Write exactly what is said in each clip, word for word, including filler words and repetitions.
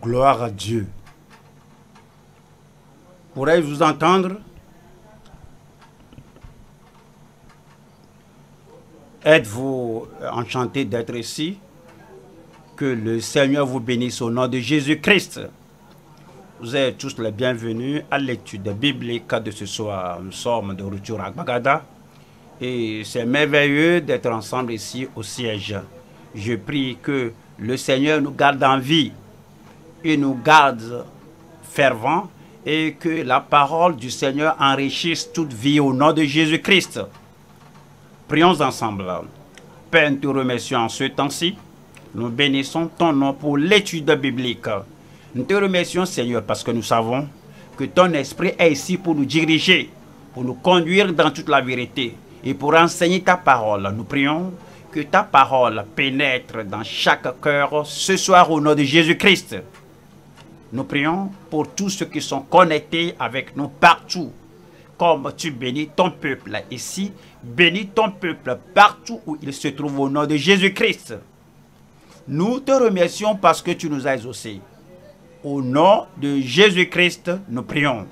Gloire à Dieu. Pourrais-je vous entendre? Êtes-vous enchanté d'être ici? Que le Seigneur vous bénisse au nom de Jésus-Christ. Vous êtes tous les bienvenus à l'étude biblique de ce soir. Nous sommes de retour à Bagdad et c'est merveilleux d'être ensemble ici au siège. Je prie que le Seigneur nous garde en vie, il nous garde fervents et que la parole du Seigneur enrichisse toute vie au nom de Jésus-Christ. Prions ensemble. Père, nous te remercions en ce temps-ci. Nous bénissons ton nom pour l'étude biblique. Nous te remercions, Seigneur, parce que nous savons que ton esprit est ici pour nous diriger, pour nous conduire dans toute la vérité et pour enseigner ta parole. Nous prions que ta parole pénètre dans chaque cœur ce soir au nom de Jésus-Christ. Nous prions pour tous ceux qui sont connectés avec nous partout. Comme tu bénis ton peuple ici, bénis ton peuple partout où il se trouve au nom de Jésus-Christ. Nous te remercions parce que tu nous as exaucés. Au nom de Jésus-Christ, nous prions.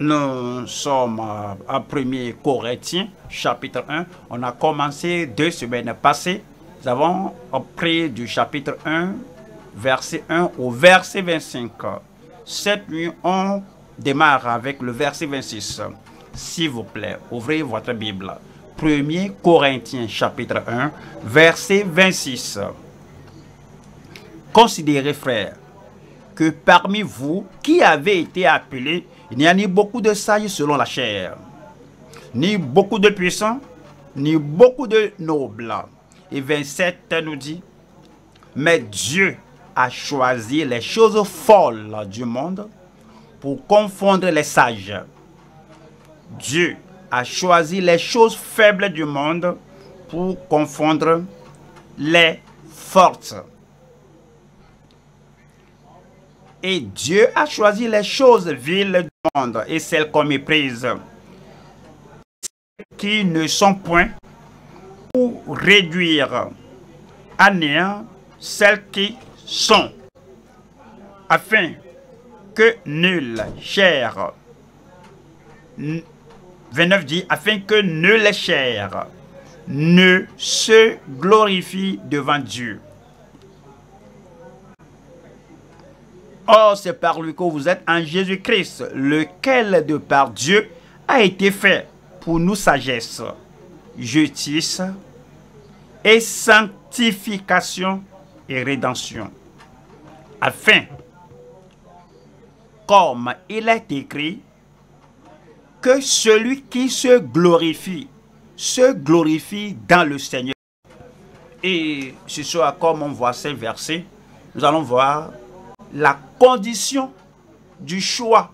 Nous sommes à premier Corinthiens, chapitre un. On a commencé deux semaines passées. Nous avons pris du chapitre un, verset un au verset vingt-cinq. Cette nuit, on démarre avec le verset vingt-six. S'il vous plaît, ouvrez votre Bible. premier Corinthiens, chapitre un, verset vingt-six. Considérez, frères, que parmi vous qui avez été appelés, il n'y a ni beaucoup de sages selon la chair, ni beaucoup de puissants, ni beaucoup de nobles. Et vingt-sept nous dit, mais Dieu a choisi les choses folles du monde pour confondre les sages. Dieu a choisi les choses faibles du monde pour confondre les fortes. Et Dieu a choisi les choses viles du monde et celles qu'on méprise, qui ne sont point, pour réduire à néant celles qui sont, afin que nulle chair, vingt-neuf dit, afin que nulle chair ne se glorifie devant Dieu. Or, c'est par lui que vous êtes en Jésus-Christ, lequel de par Dieu a été fait pour nous sagesse, justice et sanctification et rédemption. Afin, comme il est écrit, que celui qui se glorifie, se glorifie dans le Seigneur. Et ce soir, comme on voit ces versets, nous allons voir la condition du choix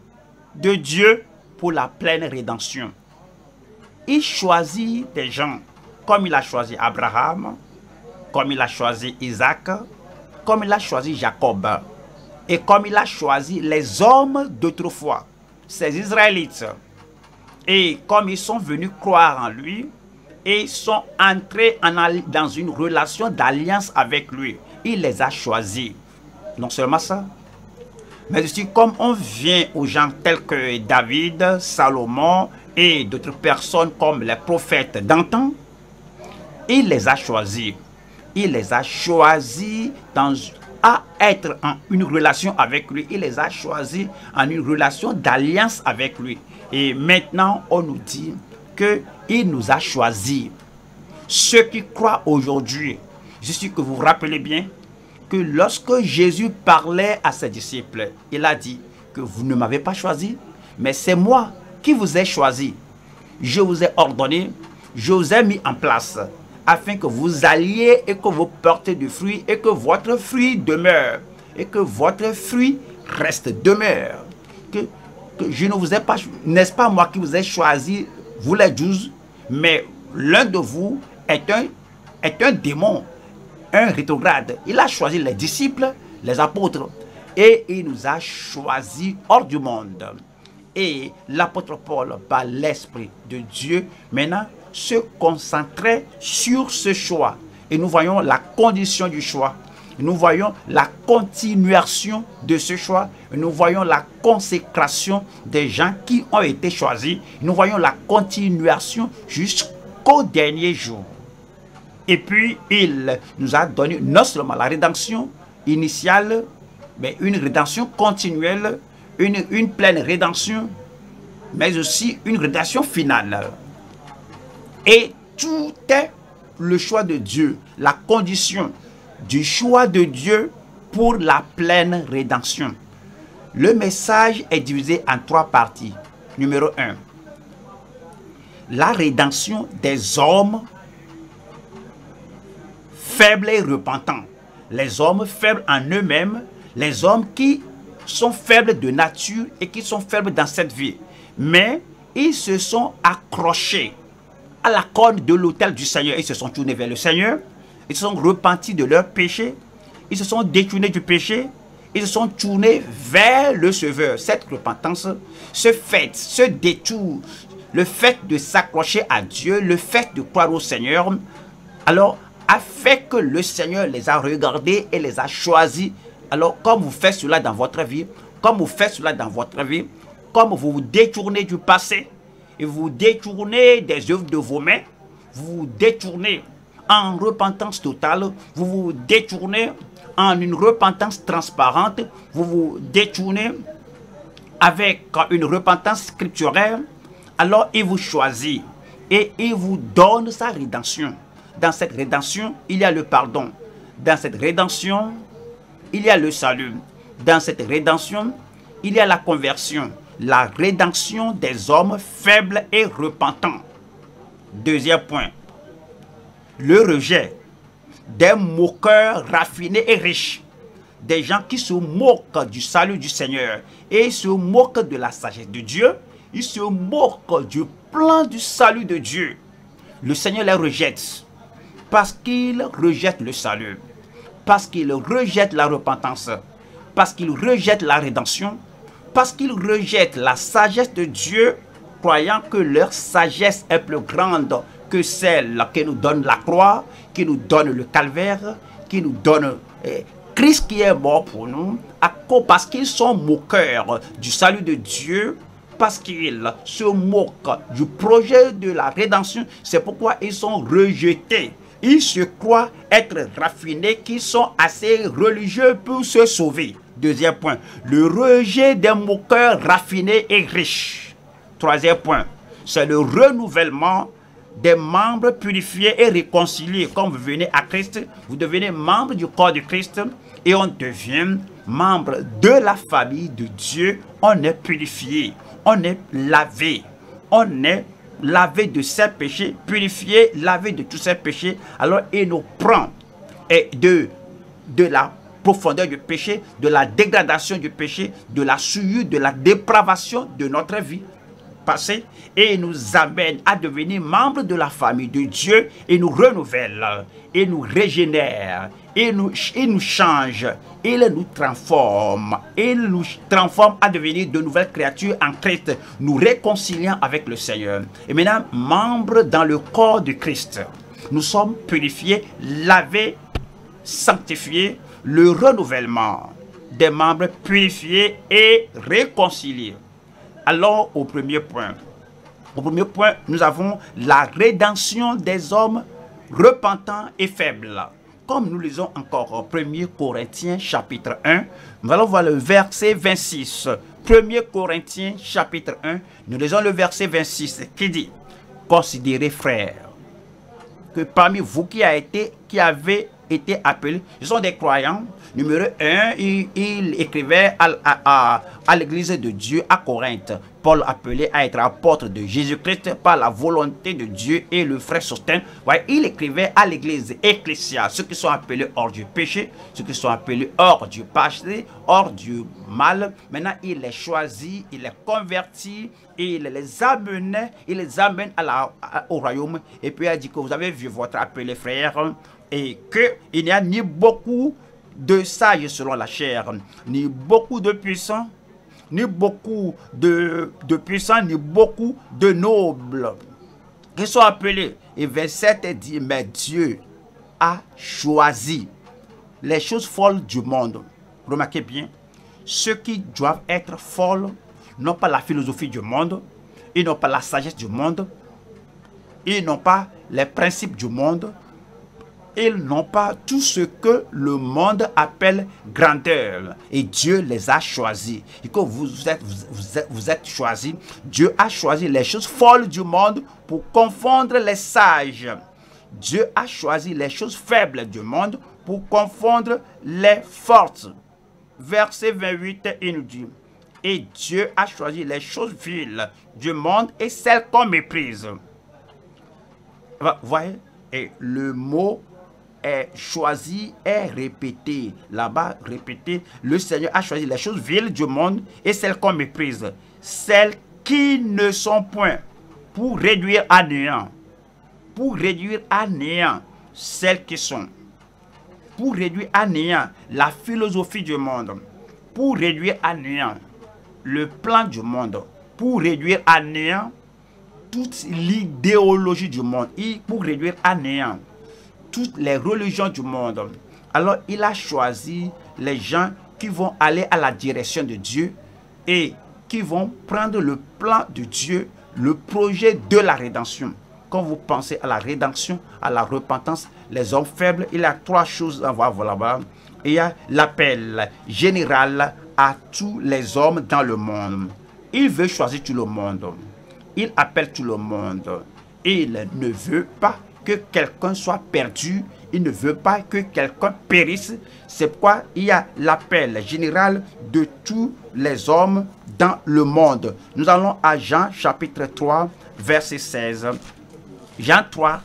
de Dieu pour la pleine rédemption. Il choisit des gens comme il a choisi Abraham, comme il a choisi Isaac, comme il a choisi Jacob et comme il a choisi les hommes d'autrefois, ces Israélites. Et comme ils sont venus croire en lui et sont entrés en, dans une relation d'alliance avec lui, il les a choisis. Non seulement ça, mais aussi comme on vient aux gens tels que David, Salomon et d'autres personnes comme les prophètes d'antan, il les a choisis. Il les a choisis dans, à être en une relation avec lui. Il les a choisis en une relation d'alliance avec lui. Et maintenant, on nous dit qu'il nous a choisis. Ceux qui croient aujourd'hui, je suis que vous vous rappelez bien, que lorsque Jésus parlait à ses disciples, il a dit que vous ne m'avez pas choisi, mais c'est moi qui vous ai choisi. Je vous ai ordonné, je vous ai mis en place, afin que vous alliez et que vous portez du fruit et que votre fruit demeure, et que votre fruit reste, demeure. Que, que je ne vous ai pas, n'est-ce pas moi qui vous ai choisi, vous les douze, mais l'un de vous est un, est un démon. Un rétrograde. Il a choisi les disciples, les apôtres, et il nous a choisis hors du monde. Et l'apôtre Paul, par l'Esprit de Dieu, maintenant se concentrait sur ce choix. Et nous voyons la condition du choix. nous voyons la continuation de ce choix, nous voyons la consécration des gens qui ont été choisis, nous voyons la continuation jusqu'au dernier jour. Et puis, il nous a donné non seulement la rédemption initiale, mais une rédemption continuelle, une, une pleine rédemption, mais aussi une rédemption finale. Et tout est le choix de Dieu, la condition du choix de Dieu pour la pleine rédemption. Le message est divisé en trois parties. Numéro un, la rédemption des hommes faibles et repentants. Les hommes faibles en eux-mêmes, les hommes qui sont faibles de nature et qui sont faibles dans cette vie. Mais ils se sont accrochés à la corne de l'autel du Seigneur. Ils se sont tournés vers le Seigneur. Ils se sont repentis de leur péché. Ils se sont détournés du péché. Ils se sont tournés vers le Sauveur. Cette repentance, ce fait, ce détour, le fait de s'accrocher à Dieu, le fait de croire au Seigneur, alors, a fait que le Seigneur les a regardés et les a choisis. Alors, comme vous faites cela dans votre vie, comme vous faites cela dans votre vie, comme vous vous détournez du passé, et vous vous détournez des œuvres de vos mains, vous vous détournez en repentance totale, vous vous détournez en une repentance transparente, vous vous détournez avec une repentance scripturaire, alors il vous choisit et il vous donne sa rédemption. Dans cette rédemption, il y a le pardon. Dans cette rédemption, il y a le salut. Dans cette rédemption, il y a la conversion. La rédemption des hommes faibles et repentants. Deuxième point, le rejet des moqueurs raffinés et riches. Des gens qui se moquent du salut du Seigneur. Et ils se moquent de la sagesse de Dieu. Ils se moquent du plan du salut de Dieu. Le Seigneur les rejette. Parce qu'ils rejettent le salut. Parce qu'ils rejettent la repentance. Parce qu'ils rejettent la rédemption. Parce qu'ils rejettent la sagesse de Dieu, croyant que leur sagesse est plus grande que celle qui nous donne la croix, qui nous donne le calvaire, qui nous donne eh, Christ qui est mort pour nous, à cause, parce qu'ils sont moqueurs du salut de Dieu, parce qu'ils se moquent du projet de la rédemption, c'est pourquoi ils sont rejetés. Ils se croient être raffinés, qu'ils sont assez religieux pour se sauver. Deuxième point, le rejet des moqueurs raffinés et riches. Troisième point, c'est le renouvellement des membres purifiés et réconciliés. Quand vous venez à Christ, vous devenez membre du corps de Christ et on devient membre de la famille de Dieu. On est purifié, on est lavé, on est lavé de ses péchés, purifié, lavé de tous ses péchés. Alors il nous prend et de, de la profondeur du péché, de la dégradation du péché, de la souillure, de la dépravation de notre vie passée et nous amène à devenir membres de la famille de Dieu et nous renouvelle, et nous régénère, et nous, il nous change, il nous transforme, il nous transforme à devenir de nouvelles créatures en Christ, nous réconciliant avec le Seigneur. Et maintenant, membres dans le corps de Christ, nous sommes purifiés, lavés, sanctifiés, le renouvellement des membres purifiés et réconciliés. Allons au premier point. Au premier point, nous avons la rédemption des hommes repentants et faibles. Comme nous lisons encore en premier Corinthiens chapitre un, nous allons voir le verset vingt-six. premier Corinthiens chapitre un, nous lisons le verset vingt-six qui dit « Considérez frères, que parmi vous qui, a été, qui avez été appelés, ce sont des croyants. » Numéro un, il, il écrivait à, à, à, à l'église de Dieu à Corinthe. Paul appelé à être apôtre de Jésus-Christ par la volonté de Dieu et le frère Sosten. Ouais, il écrivait à l'église ecclésia, ceux qui sont appelés hors du péché, ceux qui sont appelés hors du passé, hors du mal. Maintenant, il les choisit, il les convertit, et il les amène, il les amène à la, à, au royaume. Et puis, il a dit que vous avez vu votre appelé frère et qu'il n'y a ni beaucoup de sages selon la chair, ni beaucoup de puissants, ni beaucoup de, de puissants, ni beaucoup de nobles qui sont appelés. Et verset sept dit, mais Dieu a choisi les choses folles du monde. Remarquez bien, ceux qui doivent être folles n'ont pas la philosophie du monde, ils n'ont pas la sagesse du monde, ils n'ont pas les principes du monde, ils n'ont pas tout ce que le monde appelle grandeur. Et Dieu les a choisis. Et quand vous êtes, vous êtes, vous êtes choisis, Dieu a choisi les choses folles du monde pour confondre les sages. Dieu a choisi les choses faibles du monde pour confondre les fortes. Verset vingt-huit, il nous dit, « Et Dieu a choisi les choses viles du monde et celles qu'on méprise. » Vous voyez, et le mot est choisi, est répété. Là-bas, répété, le Seigneur a choisi les choses viles du monde et celles qu'on méprise. Celles qui ne sont point pour réduire à néant. Pour réduire à néant celles qui sont. Pour réduire à néant la philosophie du monde. Pour réduire à néant le plan du monde. Pour réduire à néant toute l'idéologie du monde. Et pour réduire à néant toutes les religions du monde. Alors il a choisi les gens qui vont aller à la direction de Dieu et qui vont prendre le plan de Dieu, le projet de la rédemption. Quand vous pensez à la rédemption, à la repentance, les hommes faibles, il y a trois choses à voir là-bas. Il y a l'appel général à tous les hommes dans le monde. Il veut choisir tout le monde. Il appelle tout le monde. Il ne veut pas que quelqu'un soit perdu. Il ne veut pas que quelqu'un périsse. C'est pourquoi il y a l'appel général de tous les hommes dans le monde. Nous allons à Jean chapitre trois, verset seize. Jean trois,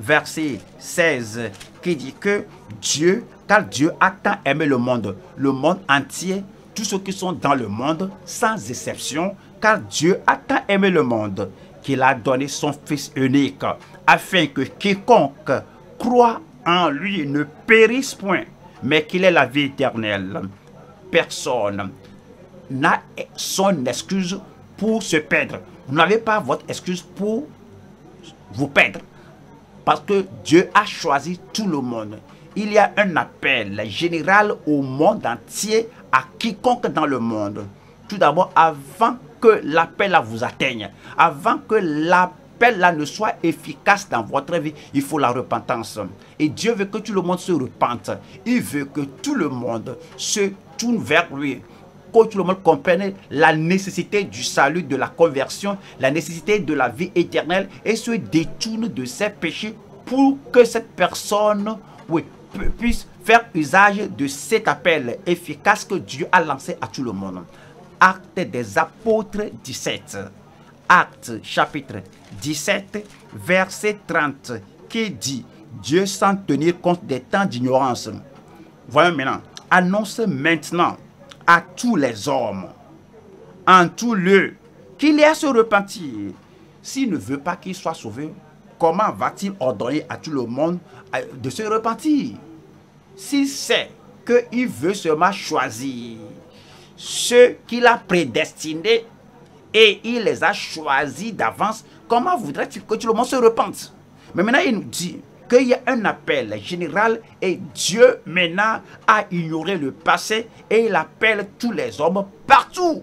verset seize, qui dit que Dieu, car Dieu a tant aimé le monde, le monde entier, tous ceux qui sont dans le monde, sans exception, car Dieu a tant aimé le monde, qu'il a donné son Fils unique, afin que quiconque croit en lui ne périsse point, mais qu'il ait la vie éternelle. Personne n'a son excuse pour se perdre. Vous n'avez pas votre excuse pour vous perdre. Parce que Dieu a choisi tout le monde. Il y a un appel général au monde entier, à quiconque dans le monde. Tout d'abord, avant que l'appel là vous atteigne, avant que l'appel là ne soit efficace dans votre vie, il faut la repentance. Et Dieu veut que tout le monde se repente. Il veut que tout le monde se tourne vers lui. Que tout le monde comprenne la nécessité du salut, de la conversion, la nécessité de la vie éternelle et se détourne de ses péchés pour que cette personne oui, puisse faire usage de cet appel efficace que Dieu a lancé à tout le monde. Actes des Apôtres dix-sept, Actes chapitre dix-sept, verset trente, qui dit « Dieu sans tenir compte des temps d'ignorance. » Voyons maintenant, annonce maintenant à tous les hommes, en tout lieu, qu'il y a à se repentir. S'il ne veut pas qu'il soit sauvé, comment va-t-il ordonner à tout le monde de se repentir? S'il sait qu'il veut seulement choisir ceux qu'il a prédestinés et il les a choisis d'avance, comment voudrait-il que tout le monde se repente? Mais maintenant, il nous dit qu'il y a un appel général et Dieu maintenant a ignoré le passé et il appelle tous les hommes partout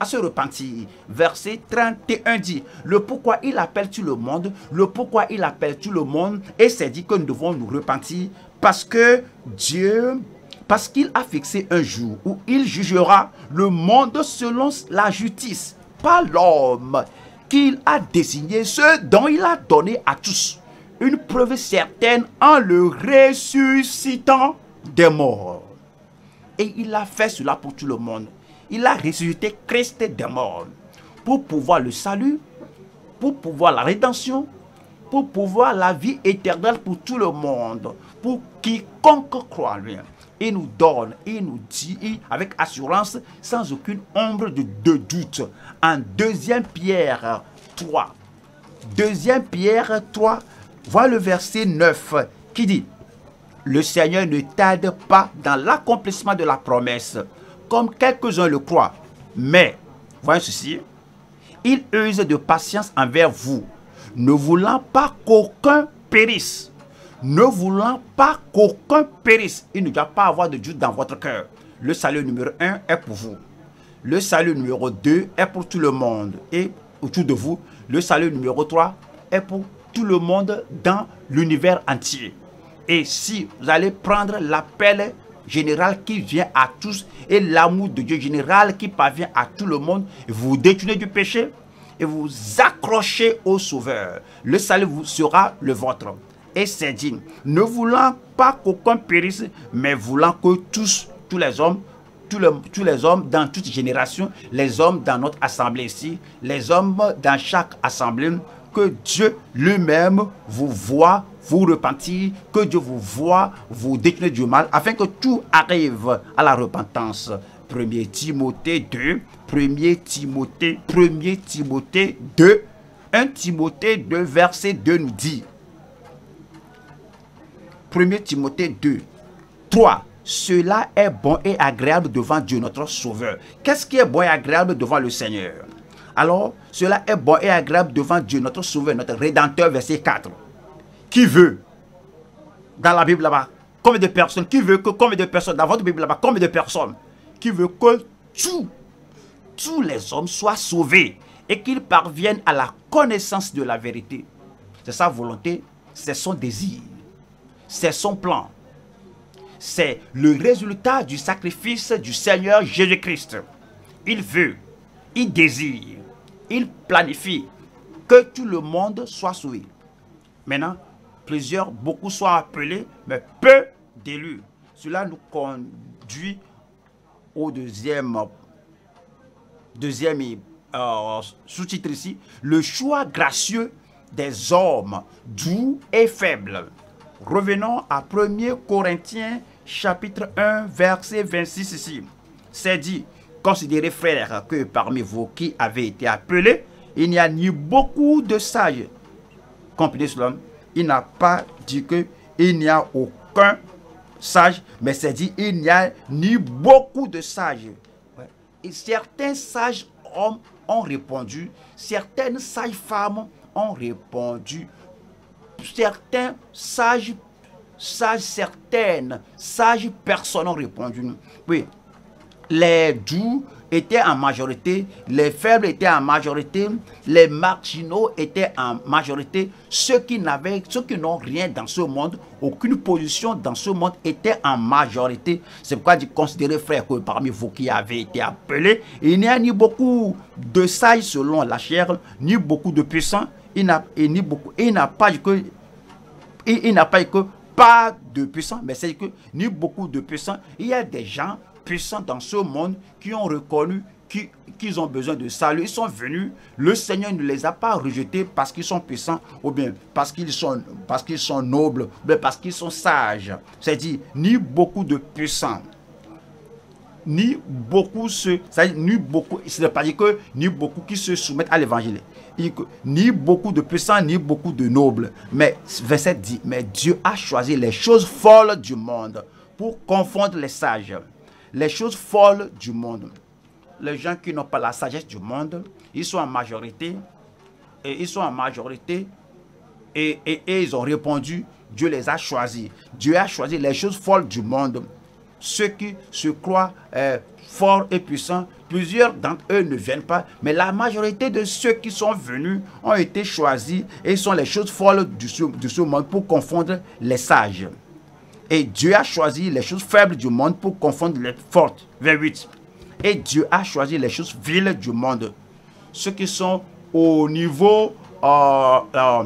à se repentir. Verset trente et un dit, le pourquoi il appelle tout le monde, le pourquoi il appelle tout le monde et c'est dit que nous devons nous repentir parce que Dieu, parce qu'il a fixé un jour où il jugera le monde selon la justice, pas l'homme qu'il a désigné, ce dont il a donné à tous une preuve certaine en le ressuscitant des morts. Et il a fait cela pour tout le monde. Il a ressuscité Christ des morts pour pouvoir le salut, pour pouvoir la rédemption, pour pouvoir la vie éternelle pour tout le monde, pour quiconque croit en lui. Il nous donne, il nous dit avec assurance, sans aucune ombre de, de doute. En deuxième Pierre trois, deuxième Pierre trois, voilà le verset neuf qui dit « Le Seigneur ne tarde pas dans l'accomplissement de la promesse, comme quelques-uns le croient. Mais, voyez ceci, il use de patience envers vous, ne voulant pas qu'aucun périsse, ne voulant pas qu'aucun périsse. Il ne doit pas avoir de doute dans votre cœur. Le salut numéro un est pour vous. Le salut numéro deux est pour tout le monde et autour de vous. Le salut numéro trois est pour tout le monde dans l'univers entier. Et si vous allez prendre l'appel général qui vient à tous et l'amour de Dieu général qui parvient à tout le monde, vous détournez du péché et vous accrochez au Sauveur. Le salut vous sera le vôtre. Et c'est digne. Ne voulant pas qu'aucun périsse, mais voulant que tous, tous les hommes, tous, le, tous les hommes dans toute génération, les hommes dans notre assemblée ici, les hommes dans chaque assemblée, que Dieu lui-même vous voit vous repentir, que Dieu vous voit vous détourner du mal, afin que tout arrive à la repentance. premier Timothée deux, premier Timothée, premier Timothée deux, premier Timothée deux, verset deux nous dit, premier Timothée deux, trois. Cela est bon et agréable devant Dieu notre Sauveur. Qu'est-ce qui est bon et agréable devant le Seigneur? Alors, cela est bon et agréable devant Dieu notre Sauveur, notre Rédempteur, verset quatre. Qui veut, dans la Bible là-bas, combien de personnes, qui veut que combien de personnes, dans votre Bible là-bas, combien de personnes, qui veut que tout, tous les hommes soient sauvés et qu'ils parviennent à la connaissance de la vérité. C'est sa volonté, c'est son désir. C'est son plan. C'est le résultat du sacrifice du Seigneur Jésus-Christ. Il veut, il désire, il planifie que tout le monde soit sauvé. Maintenant, plusieurs, beaucoup sont appelés, mais peu d'élus. Cela nous conduit au deuxième, deuxième euh, sous-titre ici, le choix gracieux des hommes doux et faibles. Revenons à premier Corinthiens, chapitre un, verset vingt-six ici. C'est dit, considérez frères que parmi vous qui avez été appelés, il n'y a ni beaucoup de sages. Comprenez cela, il n'a pas dit qu'il n'y a aucun sage, mais c'est dit, il n'y a ni beaucoup de sages. Et certains sages hommes ont répondu, certaines sages femmes ont répondu, certains sages, sages, certaines sages personnes ont répondu. Oui, les doux étaient en majorité, les faibles étaient en majorité, les marginaux étaient en majorité. Ceux qui n'avaient, ceux qui n'ont rien dans ce monde, aucune position dans ce monde étaient en majorité. C'est pourquoi je considérais, frère, que parmi vous qui avez été appelés, il n'y a ni beaucoup de sages selon la chair, ni beaucoup de puissants. Il n'a pas dit que, il, il n'a pas dit que pas de puissants, mais c'est que ni beaucoup de puissants. Il y a des gens puissants dans ce monde qui ont reconnu qu'ils qui ont besoin de salut. Ils sont venus, le Seigneur ne les a pas rejetés parce qu'ils sont puissants, ou bien parce qu'ils sont, parce qu'ils sont nobles, mais parce qu'ils sont sages. C'est-à-dire, ni beaucoup de puissants. Ni beaucoup se, ni beaucoup, ça ne veut pas dire que ni beaucoup qui se soumettent à l'évangile, ni beaucoup de puissants, ni beaucoup de nobles. Mais verset sept dit, mais Dieu a choisi les choses folles du monde pour confondre les sages. Les choses folles du monde. Les gens qui n'ont pas la sagesse du monde, ils sont en majorité, et ils sont en majorité, et, et, et ils ont répondu, Dieu les a choisis. Dieu a choisi les choses folles du monde. Ceux qui se croient euh, forts et puissants, plusieurs d'entre eux ne viennent pas, mais la majorité de ceux qui sont venus ont été choisis et sont les choses folles de ce, de ce monde pour confondre les sages. Et Dieu a choisi les choses faibles du monde pour confondre les fortes. verset huit. Et Dieu a choisi les choses viles du monde. Ceux qui sont au niveau euh, euh,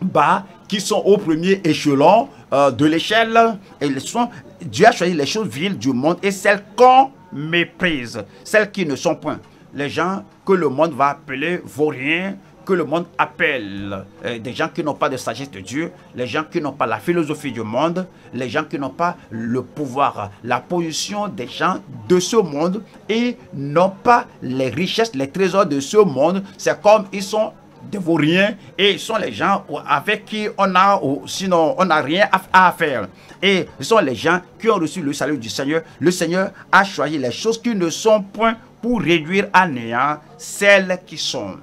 bas, qui sont au premier échelon euh, de l'échelle, et ils sont... Dieu a choisi les choses viles du monde et celles qu'on méprise, celles qui ne sont point. Les gens que le monde va appeler vauriens, que le monde appelle euh, des gens qui n'ont pas de sagesse de Dieu, les gens qui n'ont pas la philosophie du monde, les gens qui n'ont pas le pouvoir, la position des gens de ce monde et n'ont pas les richesses, les trésors de ce monde. C'est comme ils sont des vauriens et ils sont les gens avec qui on a, sinon on n'a rien à faire. Et ce sont les gens qui ont reçu le salut du Seigneur. Le Seigneur a choisi les choses qui ne sont point pour réduire à néant celles qui sont.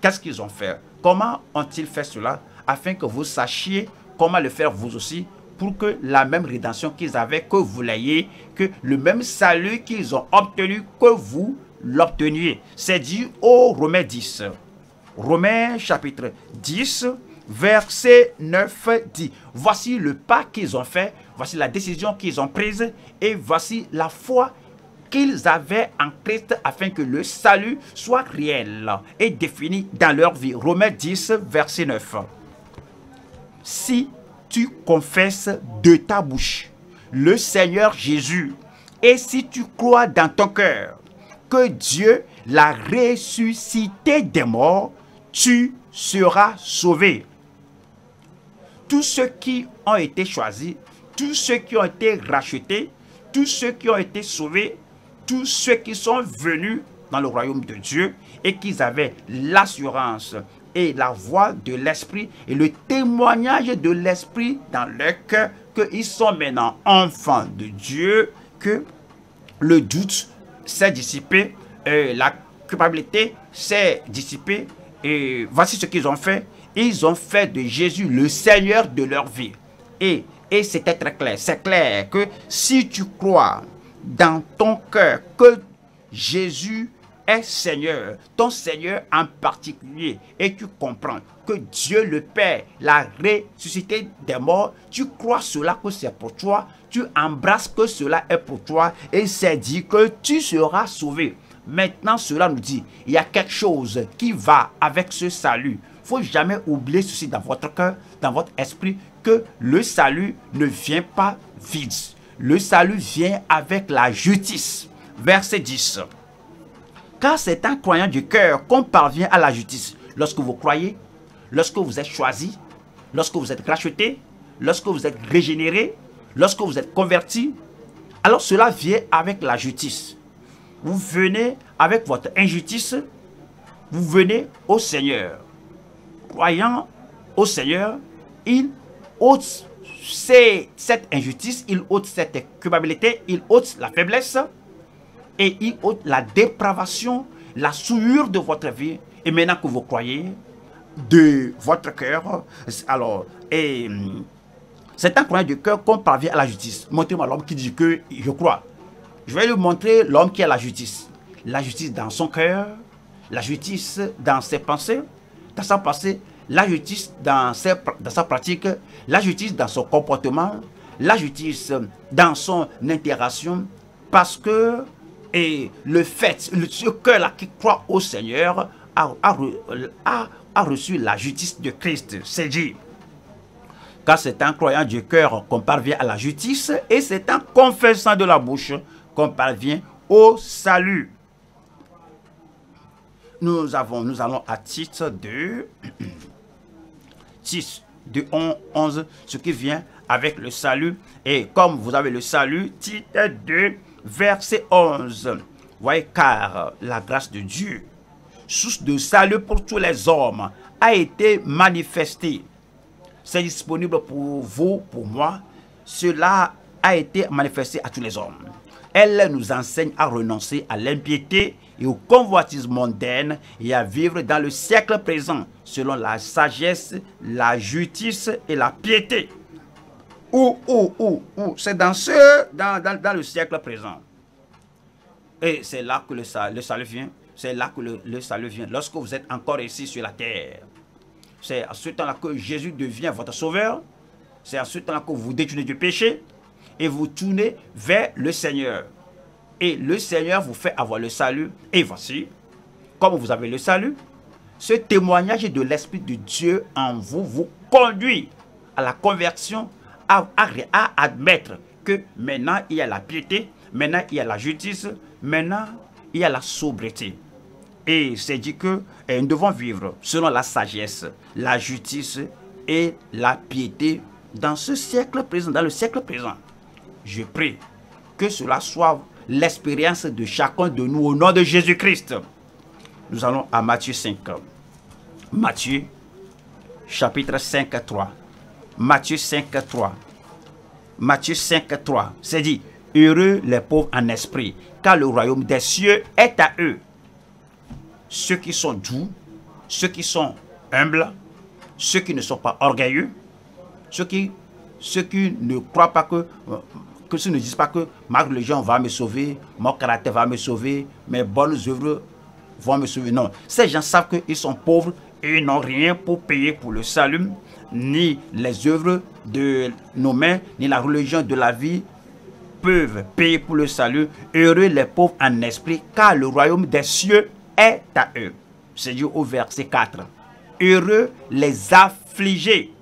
Qu'est-ce qu'ils ont fait? Comment ont-ils fait cela? Afin que vous sachiez comment le faire vous aussi pour que la même rédemption qu'ils avaient, que vous l'ayez, que le même salut qu'ils ont obtenu, que vous l'obteniez. C'est dit au Romains dix. Romains chapitre dix, verset neuf dit, voici le pas qu'ils ont fait, voici la décision qu'ils ont prise et voici la foi qu'ils avaient en Christ afin que le salut soit réel et défini dans leur vie. Romains dix, verset neuf. Si tu confesses de ta bouche le Seigneur Jésus et si tu crois dans ton cœur que Dieu l'a ressuscité des morts, tu seras sauvé. Tous ceux qui ont été choisis, tous ceux qui ont été rachetés, tous ceux qui ont été sauvés, tous ceux qui sont venus dans le royaume de Dieu et qui avaient l'assurance et la voix de l'Esprit et le témoignage de l'Esprit dans leur cœur qu'ils sont maintenant enfants de Dieu, que le doute s'est dissipé, euh, la culpabilité s'est dissipée. Et voici ce qu'ils ont fait. Ils ont fait de Jésus le Seigneur de leur vie. Et, et c'était très clair. C'est clair que si tu crois dans ton cœur que Jésus est Seigneur, ton Seigneur en particulier, et tu comprends que Dieu le Père l'a ressuscité des morts, tu crois cela que c'est pour toi, tu embrasses que cela est pour toi, et c'est dit que tu seras sauvé. Maintenant, cela nous dit, il y a quelque chose qui va avec ce salut. Il ne faut jamais oublier ceci dans votre cœur, dans votre esprit, que le salut ne vient pas vide. Le salut vient avec la justice. Verset dix. Car c'est en croyant du cœur qu'on parvient à la justice. Lorsque vous croyez, lorsque vous êtes choisi, lorsque vous êtes racheté, lorsque vous êtes régénéré, lorsque vous êtes converti, alors cela vient avec la justice. Vous venez avec votre injustice, vous venez au Seigneur. Croyant au Seigneur, il ôte cette injustice, il ôte cette culpabilité, il ôte la faiblesse et il ôte la dépravation, la souillure de votre vie. Et maintenant que vous croyez de votre cœur, alors, et c'est en croyant du cœur qu'on parvient à la justice. Montrez-moi l'homme qui dit que je crois. Je vais lui montrer l'homme qui a la justice. La justice dans son cœur, la justice dans ses pensées, dans sa pensée, la justice dans, ses, dans sa pratique, la justice dans son comportement, la justice dans son interaction. Parce que et le fait, le, ce cœur-là qui croit au Seigneur a, a, a, a reçu la justice de Christ. C'est dit. Car c'est en croyant du cœur qu'on parvient à la justice et c'est en confessant de la bouche qu'on parvient au salut. Nous, avons, nous allons à titre de six, de onze, ce qui vient avec le salut. Et comme vous avez le salut, titre de verset onze. Voyez, car la grâce de Dieu, source de salut pour tous les hommes, a été manifestée. C'est disponible pour vous, pour moi. Cela a été manifesté à tous les hommes. Elle nous enseigne à renoncer à l'impiété et aux convoitises mondaines et à vivre dans le siècle présent selon la sagesse, la justice et la piété. Ou, ou, ou, ou, c'est dans ce, dans, dans, dans le siècle présent. Et c'est là que le, le salut vient. C'est là que le, le salut vient. Lorsque vous êtes encore ici sur la terre. C'est à ce temps-là que Jésus devient votre sauveur. C'est à ce temps-là que vous détournez du péché et vous tournez vers le Seigneur. Et le Seigneur vous fait avoir le salut. Et voici, comme vous avez le salut, ce témoignage de l'Esprit de Dieu en vous vous conduit à la conversion, à, à, à admettre que maintenant il y a la piété, maintenant il y a la justice, maintenant il y a la sobriété. Et c'est dit que et nous devons vivre selon la sagesse, la justice et la piété dans ce siècle présent, dans le siècle présent. Je prie que cela soit l'expérience de chacun de nous au nom de Jésus-Christ. Nous allons à Matthieu cinq. Matthieu, chapitre cinq, trois. Matthieu cinq, trois. Matthieu cinq, trois. C'est dit, heureux les pauvres en esprit, car le royaume des cieux est à eux. Ceux qui sont doux, ceux qui sont humbles, ceux qui ne sont pas orgueilleux, Ceux qui, ceux qui ne croient pas que, que ceux ne disent pas que Marc Legend va me sauver, mon caractère va me sauver, mes bonnes œuvres vont me sauver. Non, ces gens savent qu'ils sont pauvres et ils n'ont rien pour payer pour le salut, ni les œuvres de nos mains, ni la religion de la vie peuvent payer pour le salut. Heureux les pauvres en esprit, car le royaume des cieux est à eux. C'est dit au verset quatre. Heureux les affligés.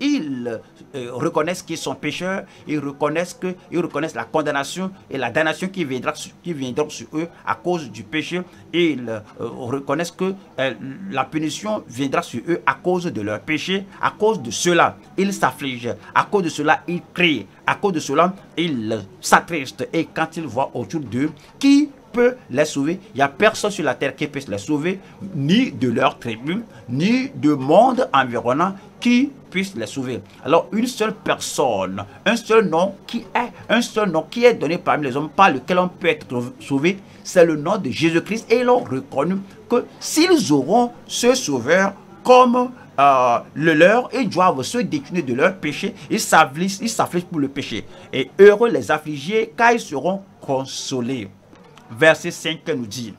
Ils euh, reconnaissent qu'ils sont pécheurs, ils reconnaissent, que, ils reconnaissent la condamnation et la damnation qui viendra, qui viendra sur eux à cause du péché. Ils euh, reconnaissent que euh, la punition viendra sur eux à cause de leur péché. À cause de cela, ils s'affligent. À cause de cela, ils crient. À cause de cela, ils s'attristent. Et quand ils voient autour d'eux, qui peut les sauver? Il n'y a personne sur la terre qui peut les sauver, ni de leur tribu, ni de monde environnant qui puisse les sauver. Alors une seule personne, un seul nom qui est, un seul nom qui est donné parmi les hommes par lequel on peut être sauvé, c'est le nom de Jésus-Christ. Et l'on reconnaît que s'ils auront ce sauveur comme euh, le leur, ils doivent se détourner de leur péché, ils s'affligent, ils s'affligent pour le péché. Et heureux les affligés, car ils seront consolés. Verset cinq nous dit,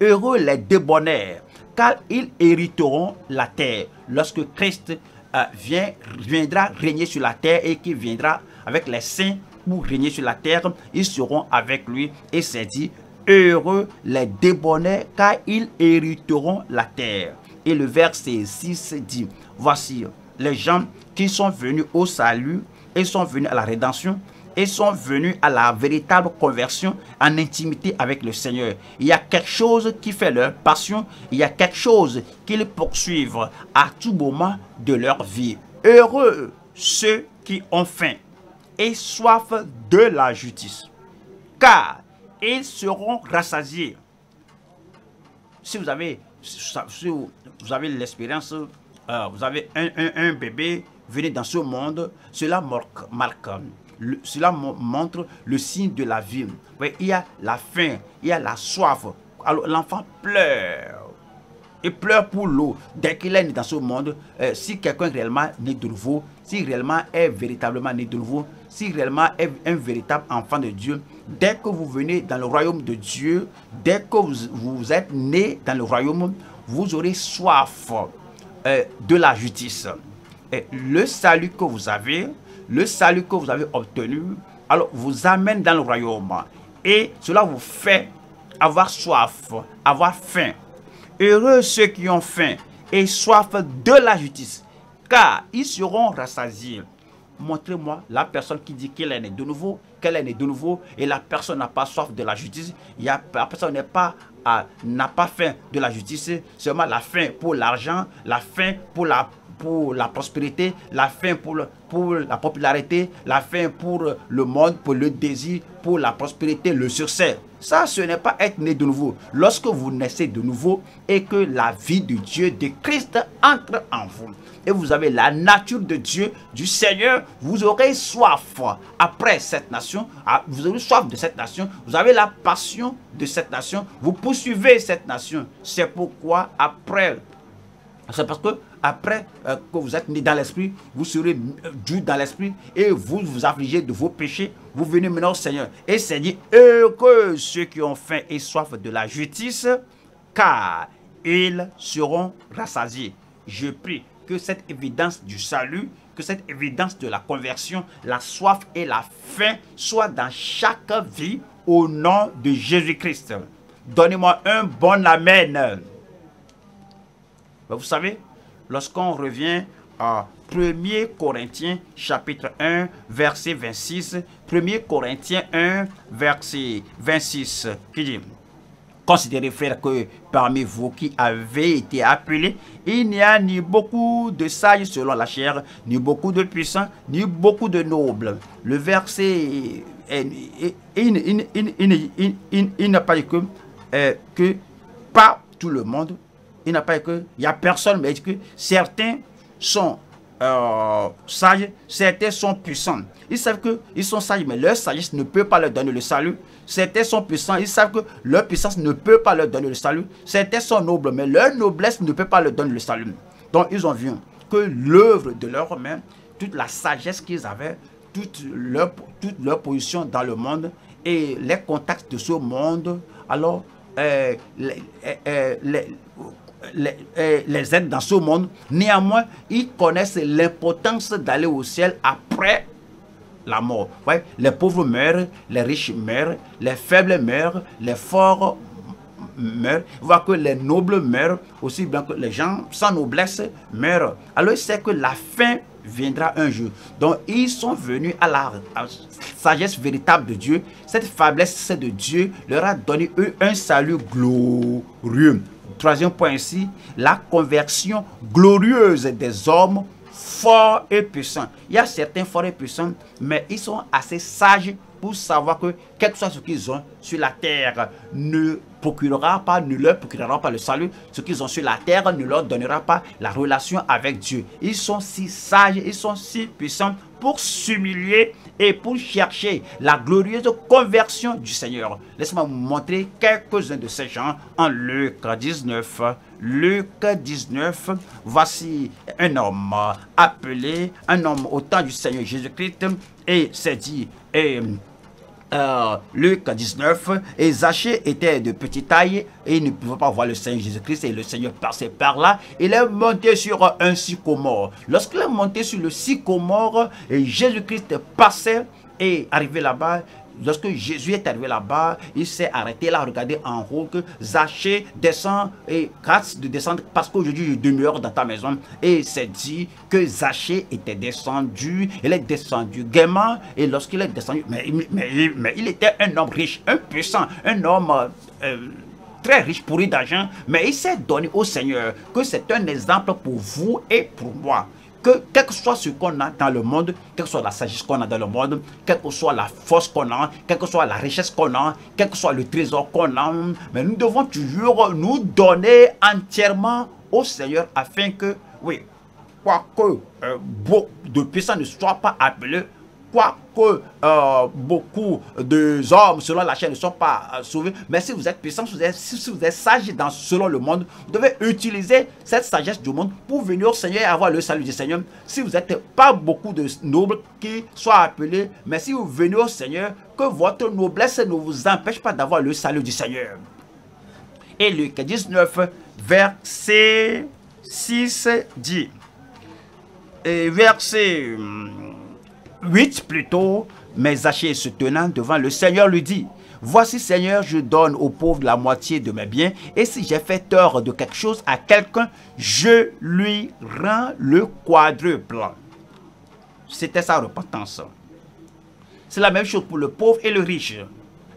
heureux les débonnaires, car ils hériteront la terre. Lorsque Christ euh, vient, viendra régner sur la terre et qu'il viendra avec les saints pour régner sur la terre, ils seront avec lui. Et c'est dit, heureux les débonnaires, car ils hériteront la terre. Et le verset six dit, voici les gens qui sont venus au salut et sont venus à la rédemption. Ils sont venus à la véritable conversion en intimité avec le Seigneur. Il y a quelque chose qui fait leur passion. Il y a quelque chose qu'ils poursuivent à tout moment de leur vie. Heureux ceux qui ont faim et soif de la justice, car ils seront rassasiés. Si vous avez, si vous avez l'expérience, euh, vous avez un, un, un bébé venu dans ce monde, cela marque, marque Le, cela montre le signe de la vie. Oui, il y a la faim, il y a la soif. Alors l'enfant pleure. Il pleure pour l'eau. Dès qu'il est né dans ce monde, euh, si quelqu'un réellement né de nouveau, si réellement est véritablement né de nouveau, si réellement est un véritable enfant de Dieu, dès que vous venez dans le royaume de Dieu, dès que vous, vous êtes né dans le royaume, vous aurez soif euh, de la justice. Et le salut que vous avez, le salut que vous avez obtenu, alors vous amène dans le royaume. Et cela vous fait avoir soif, avoir faim. Heureux ceux qui ont faim et soif de la justice, car ils seront rassasiés. Montrez-moi la personne qui dit qu'elle est née de nouveau, qu'elle est née de nouveau, et la personne n'a pas soif de la justice, il y a, la personne n'est pas... n'a pas faim de la justice, seulement la faim pour l'argent, la faim pour la, pour la prospérité, la faim pour, le, pour la popularité, la faim pour le monde, pour le désir, pour la prospérité, le succès. Ça, ce n'est pas être né de nouveau. Lorsque vous naissez de nouveau et que la vie de Dieu, de Christ, entre en vous, et vous avez la nature de Dieu, du Seigneur, vous aurez soif après cette nation, vous aurez soif de cette nation, vous avez la passion de cette nation, vous poursuivez cette nation. C'est pourquoi après, c'est parce que après euh, que vous êtes né dans l'esprit, vous serez dû dans l'esprit et vous vous affligez de vos péchés, vous venez maintenant au Seigneur. Et c'est dit, heureux ceux qui ont faim et soif de la justice, car ils seront rassasiés. Je prie que cette évidence du salut, que cette évidence de la conversion, la soif et la faim soient dans chaque vie au nom de Jésus-Christ. Donnez-moi un bon amen. Vous savez, lorsqu'on revient à premier Corinthiens chapitre un, verset vingt-six, premier Corinthiens un, verset vingt-six, qui dit, « Considérez, frères, que parmi vous qui avez été appelés, il n'y a ni beaucoup de sages selon la chair, ni beaucoup de puissants, ni beaucoup de nobles. » Le verset, il n'a pas dit que, euh, que pas tout le monde. Il n'a pas dit que, il n'y a personne, mais il dit que certains sont euh, sages, certains sont puissants. Ils savent qu'ils sont sages, mais leur sagesse ne peut pas leur donner le salut. Certains sont puissants, ils savent que leur puissance ne peut pas leur donner le salut. Certains sont nobles, mais leur noblesse ne peut pas leur donner le salut. Donc, ils ont vu que l'œuvre de leurs mains, toute la sagesse qu'ils avaient, toute leur, toute leur position dans le monde et les contacts de ce monde, alors euh, les, euh, les, les, euh, les aides dans ce monde. Néanmoins, ils connaissent l'importance d'aller au ciel après la mort. Ouais, les pauvres meurent, les riches meurent, les faibles meurent, les forts meurent. Il voit que les nobles meurent, aussi bien que les gens sans noblesse meurent. Alors il sait que la fin viendra un jour. Donc ils sont venus à la, à la sagesse véritable de Dieu. Cette faiblesse de Dieu leur a donné eux un salut glorieux. Troisième point ici, la conversion glorieuse des hommes forts et puissants. Il y a certains forts et puissants, mais ils sont assez sages pour savoir que quel que soit ce qu'ils ont sur la terre ne procurera pas, ne leur procurera pas le salut. Ce qu'ils ont sur la terre ne leur donnera pas la relation avec Dieu. Ils sont si sages, ils sont si puissants pour s'humilier et pour chercher la glorieuse conversion du Seigneur. Laisse-moi vous montrer quelques-uns de ces gens en Luc dix-neuf. Luc dix-neuf, voici un homme appelé, un homme au temps du Seigneur Jésus-Christ, et c'est dit... Et, Euh, Luc dix-neuf, et Zachée était de petite taille et il ne pouvait pas voir le Seigneur Jésus-Christ, et le Seigneur passait par là. Il est monté sur un sycomore. Lorsqu'il est monté sur le sycomore, Jésus-Christ passait et arrivé là-bas. Lorsque Jésus est arrivé là-bas, il s'est arrêté là, regardez en haut que Zachée descend et grâce de descendre parce qu'aujourd'hui je demeure dans ta maison. Et c'est dit que Zachée était descendu, il est descendu gaiement et lorsqu'il est descendu, mais, mais, mais il était un homme riche, un puissant, un homme... Euh, très riche, pourri d'argent, mais il s'est donné au Seigneur que c'est un exemple pour vous et pour moi. Que quel que soit ce qu'on a dans le monde, quelle que soit la sagesse qu'on a dans le monde, quelle que soit la force qu'on a, quelle que soit la richesse qu'on a, quel que soit le trésor qu'on a, mais nous devons toujours nous donner entièrement au Seigneur afin que, oui, quoique euh, de puissants ne soient pas appelés, quoique euh, beaucoup de hommes selon la chair ne sont pas euh, sauvés, mais si vous êtes puissant, si vous êtes, si vous êtes sage dans, selon le monde, vous devez utiliser cette sagesse du monde pour venir au Seigneur et avoir le salut du Seigneur. Si vous n'êtes pas beaucoup de nobles qui soient appelés, mais si vous venez au Seigneur, que votre noblesse ne vous empêche pas d'avoir le salut du Seigneur. Et Luc dix-neuf, verset six dit, et verset huit plutôt, mais Zachée se tenant devant le Seigneur lui dit, « Voici Seigneur, je donne aux pauvres la moitié de mes biens, et si j'ai fait tort de quelque chose à quelqu'un, je lui rends le quadruple. » C'était sa repentance. C'est la même chose pour le pauvre et le riche,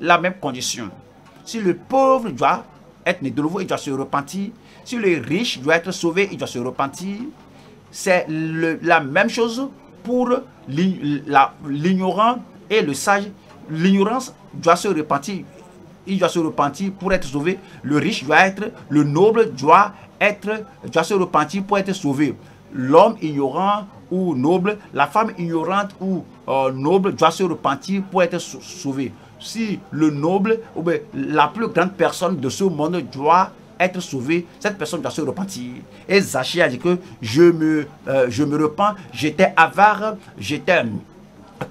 la même condition. Si le pauvre doit être né de nouveau, il doit se repentir. Si le riche doit être sauvé, il doit se repentir. C'est la même chose pour l'ignorant et le sage. L'ignorance doit se repentir. Il doit se repentir pour être sauvé. Le riche doit être, le noble doit être, doit se repentir pour être sauvé. L'homme ignorant ou noble, la femme ignorante ou euh, noble doit se repentir pour être sauvé. Si le noble ou bien la plus grande personne de ce monde doit être sauvé, cette personne doit se repentir. Et Zachée a dit que je me, euh, je me repens, j'étais avare, j'étais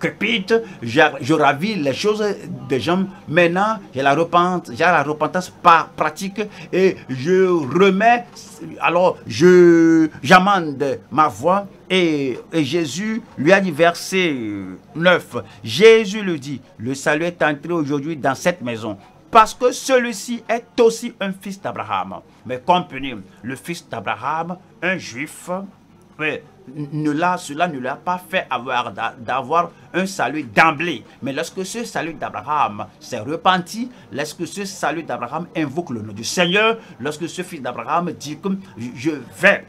cupide, je, je ravis les choses des gens. Maintenant, j'ai la repentance, j'ai la repentance par pratique et je remets, alors je j'amende ma voix. Et, et Jésus lui a dit, verset neuf, Jésus lui dit, le salut est entré aujourd'hui dans cette maison, parce que celui-ci est aussi un fils d'Abraham. Mais comprenez, le fils d'Abraham, un juif, ne cela ne l'a pas fait avoir d'avoir un salut d'emblée. Mais lorsque ce salut d'Abraham s'est repenti, lorsque ce salut d'Abraham invoque le nom du Seigneur, lorsque ce fils d'Abraham dit que je vais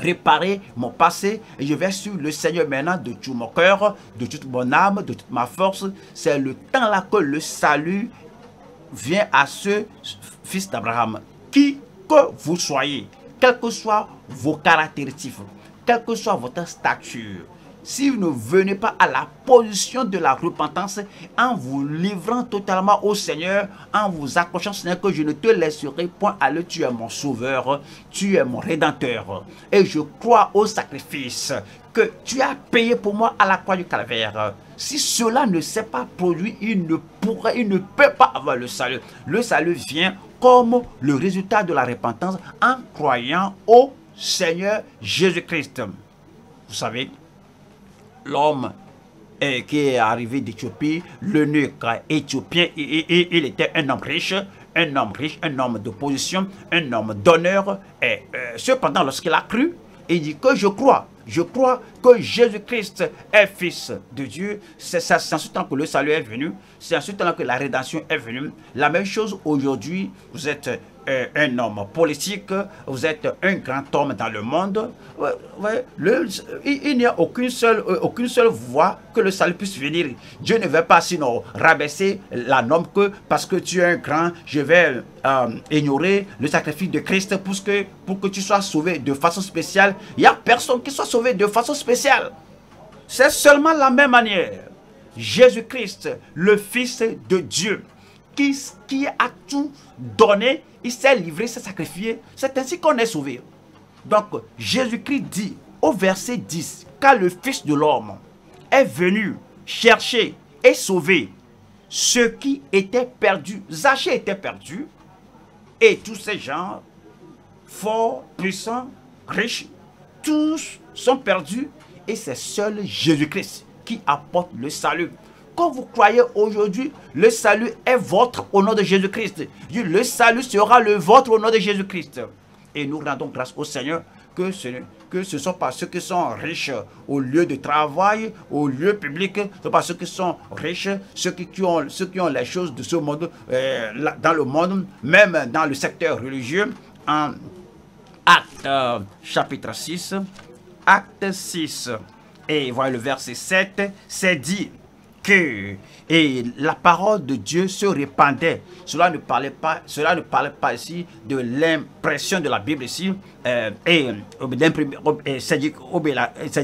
réparer mon passé et je vais suivre le Seigneur maintenant de tout mon cœur, de toute mon âme, de toute ma force, c'est le temps là que le salut vient à ce fils d'Abraham. Qui que vous soyez, quelles que soient vos caractéristiques, quelle que soit votre stature, si vous ne venez pas à la position de la repentance, en vous livrant totalement au Seigneur, en vous accrochant, Seigneur, que je ne te laisserai point aller, tu es mon sauveur, tu es mon rédempteur. Et je crois au sacrifice que tu as payé pour moi à la croix du calvaire. Si cela ne s'est pas produit, il ne pourrait, il ne peut pas avoir le salut. Le salut vient comme le résultat de la repentance en croyant au Seigneur Jésus-Christ. Vous savez, l'homme qui est arrivé d'Éthiopie, l'eunuque éthiopien, il était un homme riche, un homme riche, un homme de position, un homme d'honneur. Et cependant, lorsqu'il a cru, il dit que je crois. Je crois que Jésus-Christ est fils de Dieu. C'est en ce temps que le salut est venu. C'est en ce temps que la rédemption est venue. La même chose aujourd'hui, vous êtes euh, un homme politique. Vous êtes un grand homme dans le monde. Ouais, ouais, le, il il n'y a aucune seule, euh, aucune seule voie que le salut puisse venir. Dieu ne veut pas sinon rabaisser la norme que parce que tu es un grand, je vais euh, ignorer le sacrifice de Christ pour que, pour que tu sois sauvé de façon spéciale. Il n'y a personne qui soit sauvé de façon spéciale. C'est seulement la même manière. Jésus-Christ, le Fils de Dieu, qui, qui a tout donné, il s'est livré, s'est sacrifié. C'est ainsi qu'on est sauvé. Donc, Jésus-Christ dit au verset dix, car le Fils de l'homme est venu chercher et sauver ceux qui étaient perdus. Zachée était perdu et tous ces gens, forts, puissants, riches, tous sont perdus et c'est seul Jésus-Christ qui apporte le salut. Quand vous croyez aujourd'hui, le salut est votre au nom de Jésus-Christ. Le salut sera le vôtre au nom de Jésus-Christ. Et nous rendons grâce au Seigneur que ce que ce ne sont pas ceux qui sont riches au lieu de travail, au lieu public, ce ne sont pas ceux qui sont riches, ceux qui, qui, ont, ceux qui ont les choses de ce monde, euh, dans le monde, même dans le secteur religieux, en Actes euh, chapitre six, Acte six, et voilà le verset sept, c'est dit que et la parole de Dieu se répandait. Cela ne parlait pas, cela ne parlait pas ici de l'impression de la Bible ici, euh, et euh, c'est dit,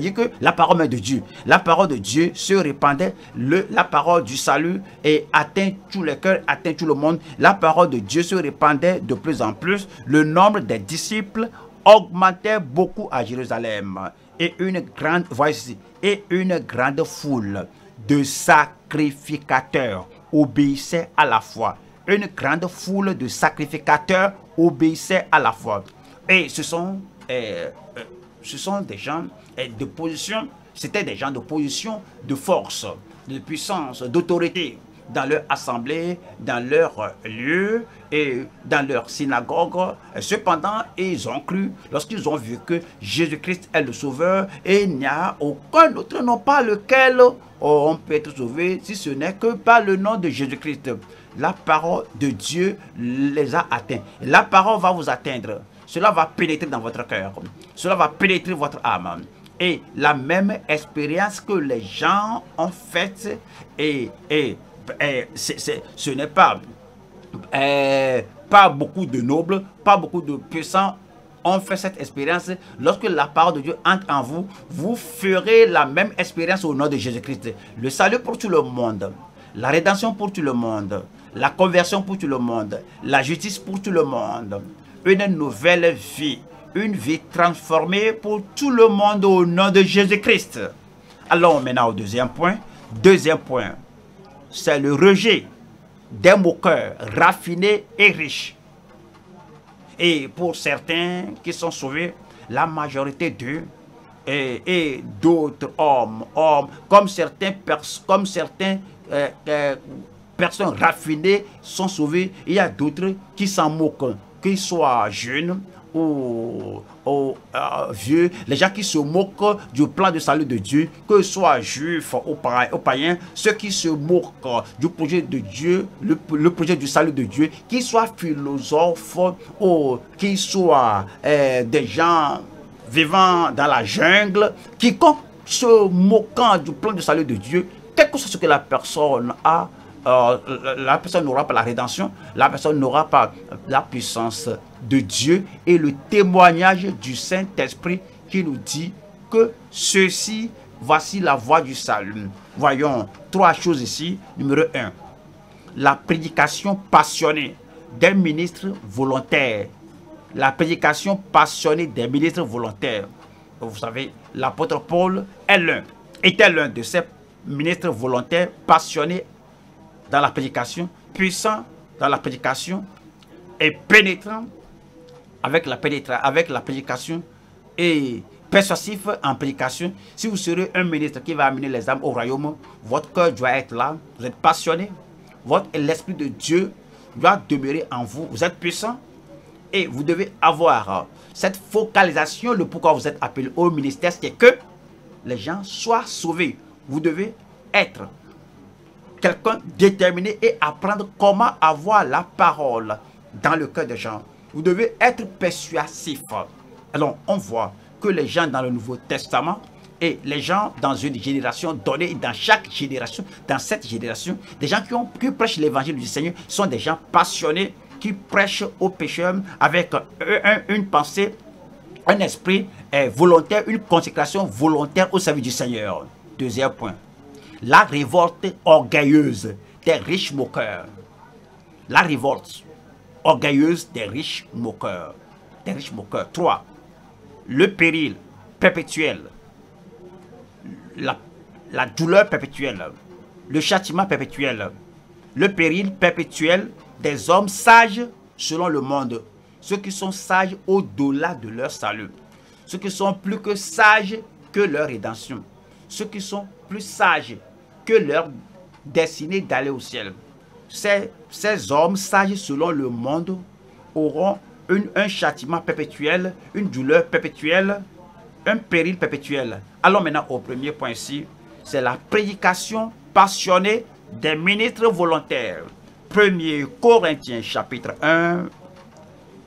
dit que la parole de Dieu, la parole de Dieu se répandait, le, la parole du salut et atteint tous les cœurs, atteint tout le monde. La parole de Dieu se répandait de plus en plus, le nombre des disciples augmentait beaucoup à Jérusalem et une grande, voici, et une grande foule de sacrificateurs obéissaient à la foi. Une grande foule de sacrificateurs obéissaient à la foi. Et ce sont, euh, euh, ce sont des gens euh, de position, c'était des gens de position de force, de puissance, d'autorité dans leur assemblée, dans leur lieu et dans leur synagogue. Cependant, ils ont cru, lorsqu'ils ont vu que Jésus-Christ est le Sauveur, et il n'y a aucun autre nom par lequel on peut être sauvé, si ce n'est que par le nom de Jésus-Christ. La parole de Dieu les a atteints. La parole va vous atteindre. Cela va pénétrer dans votre cœur. Cela va pénétrer votre âme. Et la même expérience que les gens ont faite et... et Eh, c est, c est, ce n'est pas, eh, pas beaucoup de nobles, pas beaucoup de puissants ont fait cette expérience. Lorsque la parole de Dieu entre en vous, vous ferez la même expérience au nom de Jésus-Christ. Le salut pour tout le monde, la rédemption pour tout le monde, la conversion pour tout le monde, la justice pour tout le monde, une nouvelle vie, une vie transformée pour tout le monde au nom de Jésus-Christ. Allons maintenant au deuxième point. Deuxième point. C'est le rejet des moqueurs raffinés et riches. Et pour certains qui sont sauvés, la majorité d'eux et, et d'autres hommes, hommes, comme certains, comme certains euh, euh, personnes raffinées sont sauvées, il y a d'autres qui s'en moquent, qu'ils soient jeunes ou aux euh, vieux, les gens qui se moquent du plan de salut de Dieu, que ce soit juif ou païen, ceux qui se moquent du projet de Dieu, le, le projet du salut de Dieu, qu'ils soient philosophes ou qu'ils soient euh, des gens vivant dans la jungle, quiconque se moquant du plan de salut de Dieu, quel que soit ce que la personne a, Euh, la personne n'aura pas la rédemption, la personne n'aura pas la puissance de Dieu et le témoignage du Saint-Esprit qui nous dit que ceci Voici la voie du salut. Voyons trois choses ici. Numéro un, la prédication passionnée des ministres volontaires. La prédication passionnée des ministres volontaires. Vous savez, l'apôtre Paul est l'un, était l'un de ces ministres volontaires passionnés dans la prédication, puissant dans la prédication et pénétrant avec la, pénétra, avec la prédication et persuasif en prédication. Si vous serez un ministre qui va amener les âmes au royaume, votre cœur doit être là, vous êtes passionné, votre l'esprit de Dieu doit demeurer en vous, vous êtes puissant et vous devez avoir cette focalisation, le pourquoi vous êtes appelé au ministère, c'est que les gens soient sauvés. Vous devez être quelqu'un déterminé et apprendre comment avoir la parole dans le cœur des gens. Vous devez être persuasif. Alors, on voit que les gens dans le Nouveau Testament et les gens dans une génération donnée, dans chaque génération, dans cette génération, des gens qui, ont, qui prêchent l'évangile du Seigneur sont des gens passionnés qui prêchent aux pécheurs avec un, un, une pensée, un esprit eh, volontaire, une consécration volontaire au service du Seigneur. Deuxième point, la révolte orgueilleuse des riches moqueurs. La révolte orgueilleuse des riches moqueurs. Des riches moqueurs. Trois, le péril perpétuel, la, la douleur perpétuelle, le châtiment perpétuel, le péril perpétuel des hommes sages selon le monde, ceux qui sont sages au-delà de leur salut, ceux qui sont plus que sages que leur rédemption, ceux qui sont plus sages que leur destinée d'aller au ciel. Ces, ces hommes sages selon le monde auront Une, un châtiment perpétuel, une douleur perpétuelle, un péril perpétuel. Allons maintenant au premier point ici, c'est la prédication passionnée des ministres volontaires. premier Corinthiens chapitre un,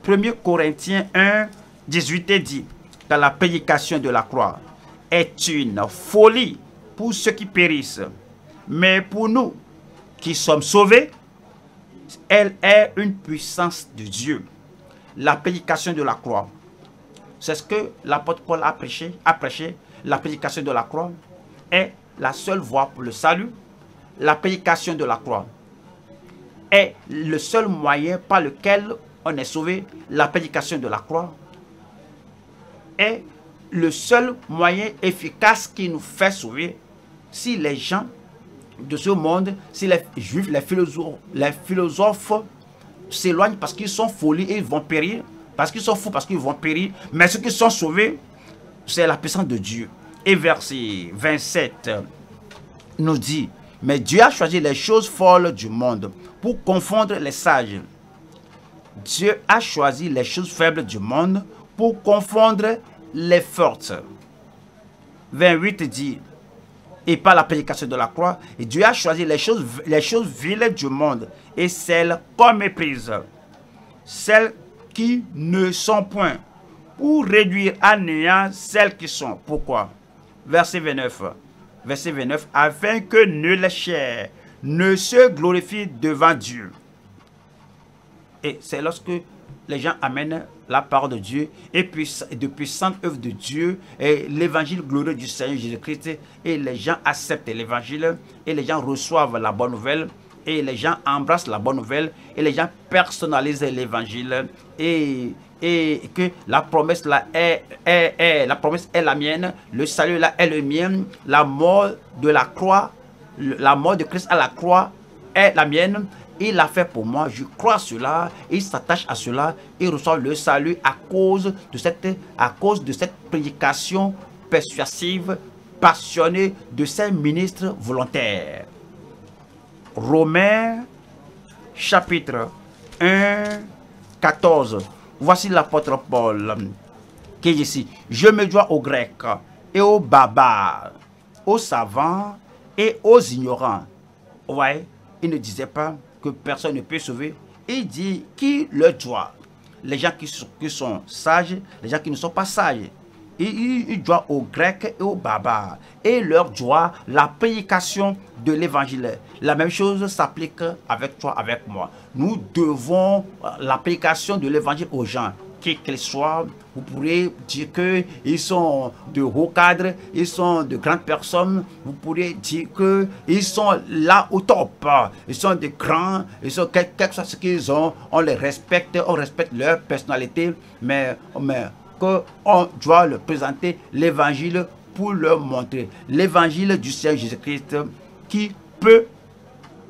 premier Corinthiens un, dix-huit est dit, car la prédication de la croix est une folie pour ceux qui périssent, mais pour nous qui sommes sauvés, elle est une puissance de Dieu. La prédication de la croix, c'est ce que l'apôtre Paul a prêché, a prêché. La prédication de la croix est la seule voie pour le salut. La prédication de la croix est le seul moyen par lequel on est sauvé. La prédication de la croix est le seul moyen efficace qui nous fait sauver. Si les gens de ce monde, si les juifs, les philosophes, les philosophes s'éloignent parce qu'ils sont folies et ils vont périr, parce qu'ils sont fous, parce qu'ils vont périr, mais ceux qui sont sauvés, c'est la puissance de Dieu. Et verset vingt-sept nous dit, mais Dieu a choisi les choses folles du monde pour confondre les sages. Dieu a choisi les choses faibles du monde pour confondre les fortes. vingt-huit dit, et par la prédication de la croix, et Dieu a choisi les choses, les choses viles du monde et celles qu'on méprise, celles qui ne sont point, pour réduire à néant celles qui sont. Pourquoi? Verset vingt-neuf. Verset vingt-neuf, afin que nul la chair ne se glorifie devant Dieu. Et c'est lorsque les gens amènent la parole de Dieu et de puissantes œuvres de Dieu et l'évangile glorieux du Seigneur Jésus-Christ, et les gens acceptent l'évangile et les gens reçoivent la bonne nouvelle et les gens embrassent la bonne nouvelle et les gens personnalisent l'évangile et, et que la promesse là est, est, est, la promesse est la mienne, le salut là est le mien, la mort de la croix, la mort de Christ à la croix est la mienne. Il l'a fait pour moi, je crois à cela, il s'attache à cela, il reçoit le salut à cause de cette, à cause de cette prédication persuasive, passionnée de ses ministres volontaires. Romains chapitre un, quatorze. Voici l'apôtre Paul qui est ici. Je me dois aux Grecs et aux barbares, aux savants et aux ignorants. Vous voyez, il ne disait pas que personne ne peut sauver, il dit qui le doit. Les gens qui sont, qui sont sages, les gens qui ne sont pas sages, il, il doit aux Grecs et aux barbares, et leur doit la prédication de l'évangile. La même chose s'applique avec toi, avec moi. Nous devons la prédication de l'évangile aux gens. qui qu'ils soient, vous pourrez dire qu'ils sont de hauts cadres, ils sont de grandes personnes, vous pourrez dire qu'ils sont là au top, ils sont des grands, ils sont quel que soit ce qu'ils ont, on les respecte, on respecte leur personnalité, mais, mais qu'on doit leur présenter l'évangile pour leur montrer, l'évangile du Seigneur Jésus-Christ qui peut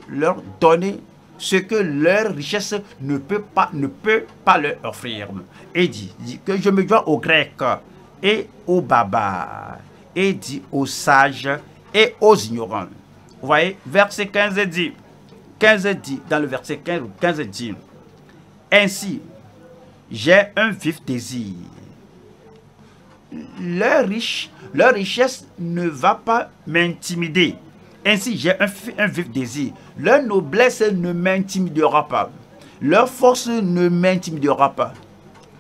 leur donner ce que leur richesse ne peut pas, ne peut pas leur offrir. Et dit, dit que je me dois aux Grecs et aux barbares, et dit aux sages et aux ignorants. Vous voyez, verset quinze dit, quinze dit, dans le verset quinze, quinze dit, ainsi, j'ai un vif désir. Leur, riche, leur richesse ne va pas m'intimider. Ainsi, j'ai un, un vif désir. Leur noblesse ne m'intimidera pas. Leur force ne m'intimidera pas.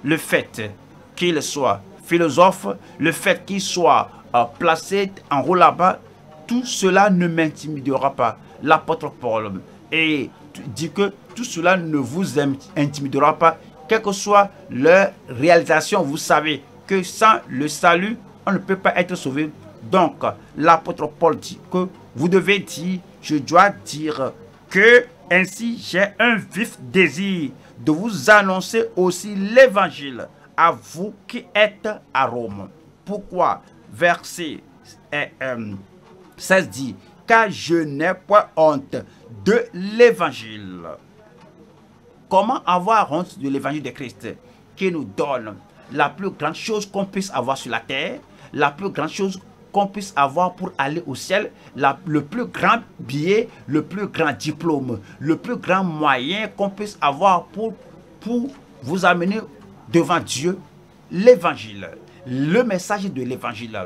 Le fait qu'ils soient philosophes, le fait qu'ils soient euh, placés en haut là-bas, tout cela ne m'intimidera pas. L'apôtre Paul et dit que tout cela ne vous intimidera pas, quelle que soit leur réalisation. Vous savez que sans le salut, on ne peut pas être sauvé. Donc, l'apôtre Paul dit que vous devez dire, je dois dire que ainsi j'ai un vif désir de vous annoncer aussi l'évangile à vous qui êtes à Rome. Pourquoi? Verset seize dit, car je n'ai point honte de l'évangile. Comment avoir honte de l'évangile de Christ qui nous donne la plus grande chose qu'on puisse avoir sur la terre, la plus grande chose qu'on puisse avoir pour aller au ciel, la, le plus grand billet, le plus grand diplôme, le plus grand moyen qu'on puisse avoir pour, pour vous amener devant Dieu, l'évangile, le message de l'évangile,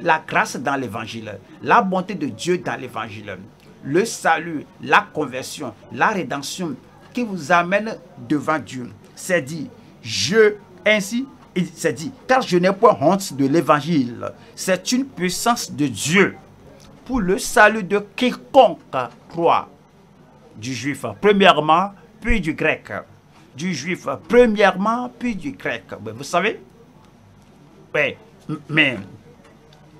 la grâce dans l'évangile, la bonté de Dieu dans l'évangile, le salut, la conversion, la rédemption qui vous amène devant Dieu. C'est dit, je, ainsi, il s'est dit, car je n'ai point honte de l'évangile. C'est une puissance de Dieu pour le salut de quiconque croit. Du juif, premièrement, puis du grec. Du juif, premièrement, puis du grec. Vous savez? Mais, mais,